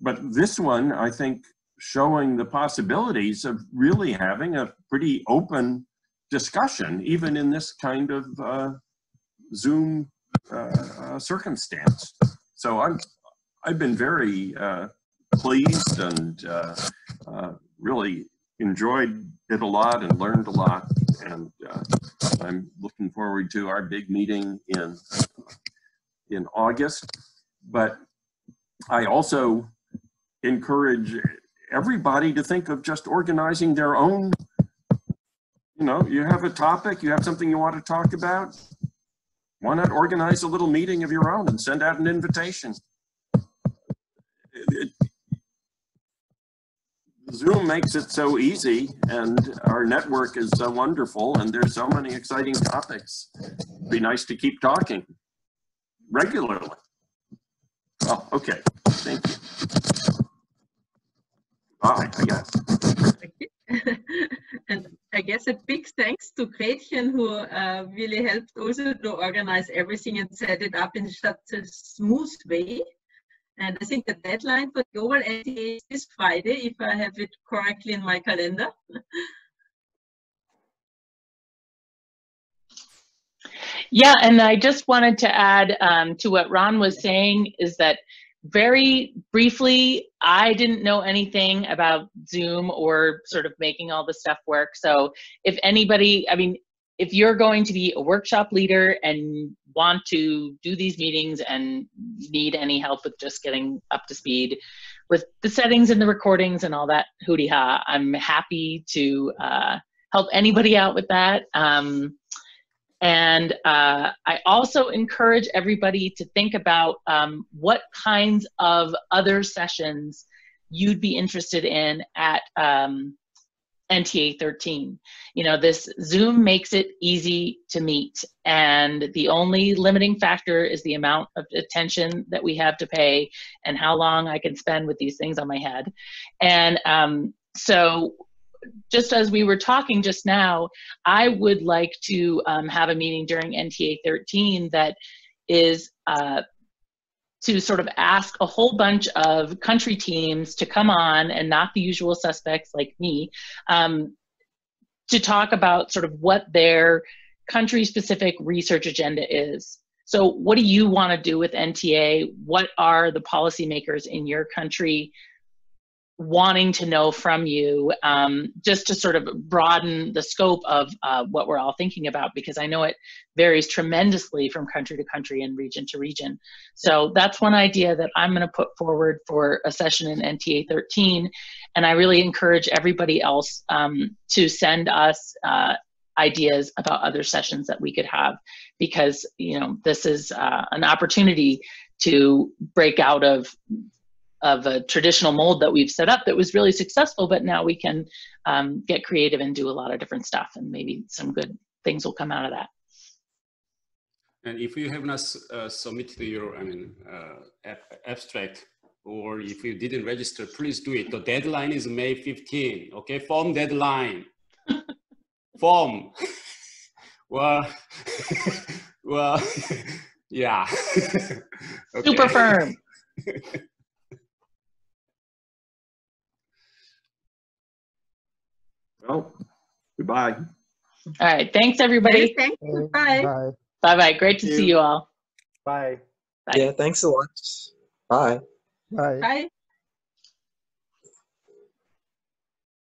But this one, I think, showing the possibilities of really having a pretty open discussion, even in this kind of uh, Zoom uh, uh, circumstance. So I'm, I've been very uh, pleased and uh, uh, really enjoyed it a lot and learned a lot. And uh, I'm looking forward to our big meeting in, in August. But I also encourage everybody to think of just organizing their own, you know, you have a topic, you have something you want to talk about, why not organize a little meeting of your own and send out an invitation? It, Zoom makes it so easy, and our network is so wonderful, and there's so many exciting topics. It'd be nice to keep talking regularly. Oh, okay, thank you. Wow, I guess. And I guess a big thanks to Gretchen, who uh, really helped also to organize everything and set it up in such a smooth way. And I think the deadline for global N T A is this Friday, if I have it correctly in my calendar. Yeah, and I just wanted to add um, to what Ron was saying is that very briefly, I didn't know anything about Zoom or sort of making all the stuff work. So if anybody, I mean, if you're going to be a workshop leader and want to do these meetings and need any help with just getting up to speed with the settings and the recordings and all that hootie-ha, I'm happy to uh, help anybody out with that. Um, And uh, I also encourage everybody to think about um, what kinds of other sessions you'd be interested in at um, N T A thirteen. You know, this Zoom makes it easy to meet, and the only limiting factor is the amount of attention that we have to pay and how long I can spend with these things on my head. And um, so, just as we were talking just now, I would like to um, have a meeting during N T A thirteen that is uh, to sort of ask a whole bunch of country teams to come on, and not the usual suspects like me, um, to talk about sort of what their country-specific research agenda is. So what do you want to do with N T A? What are the policymakers in your country wanting to know from you, um, just to sort of broaden the scope of uh, what we're all thinking about, because I know it varies tremendously from country to country and region to region. So that's one idea that I'm going to put forward for a session in N T A thirteen. And I really encourage everybody else um, to send us uh, ideas about other sessions that we could have, because, you know, this is uh, an opportunity to break out of of a traditional mold that we've set up that was really successful, but now we can um, get creative and do a lot of different stuff, and maybe some good things will come out of that. And if you have not uh, submitted your, I mean, uh, abstract, or if you didn't register, please do it. The deadline is May fifteenth, okay? Form deadline. Form. Well, well, yeah. Okay. Super firm. Well, goodbye. All right, thanks everybody. Thanks, thanks. Bye. Bye. Bye-bye. Great to see you all. Bye. Bye. Yeah, thanks a lot. Bye. Bye. Bye.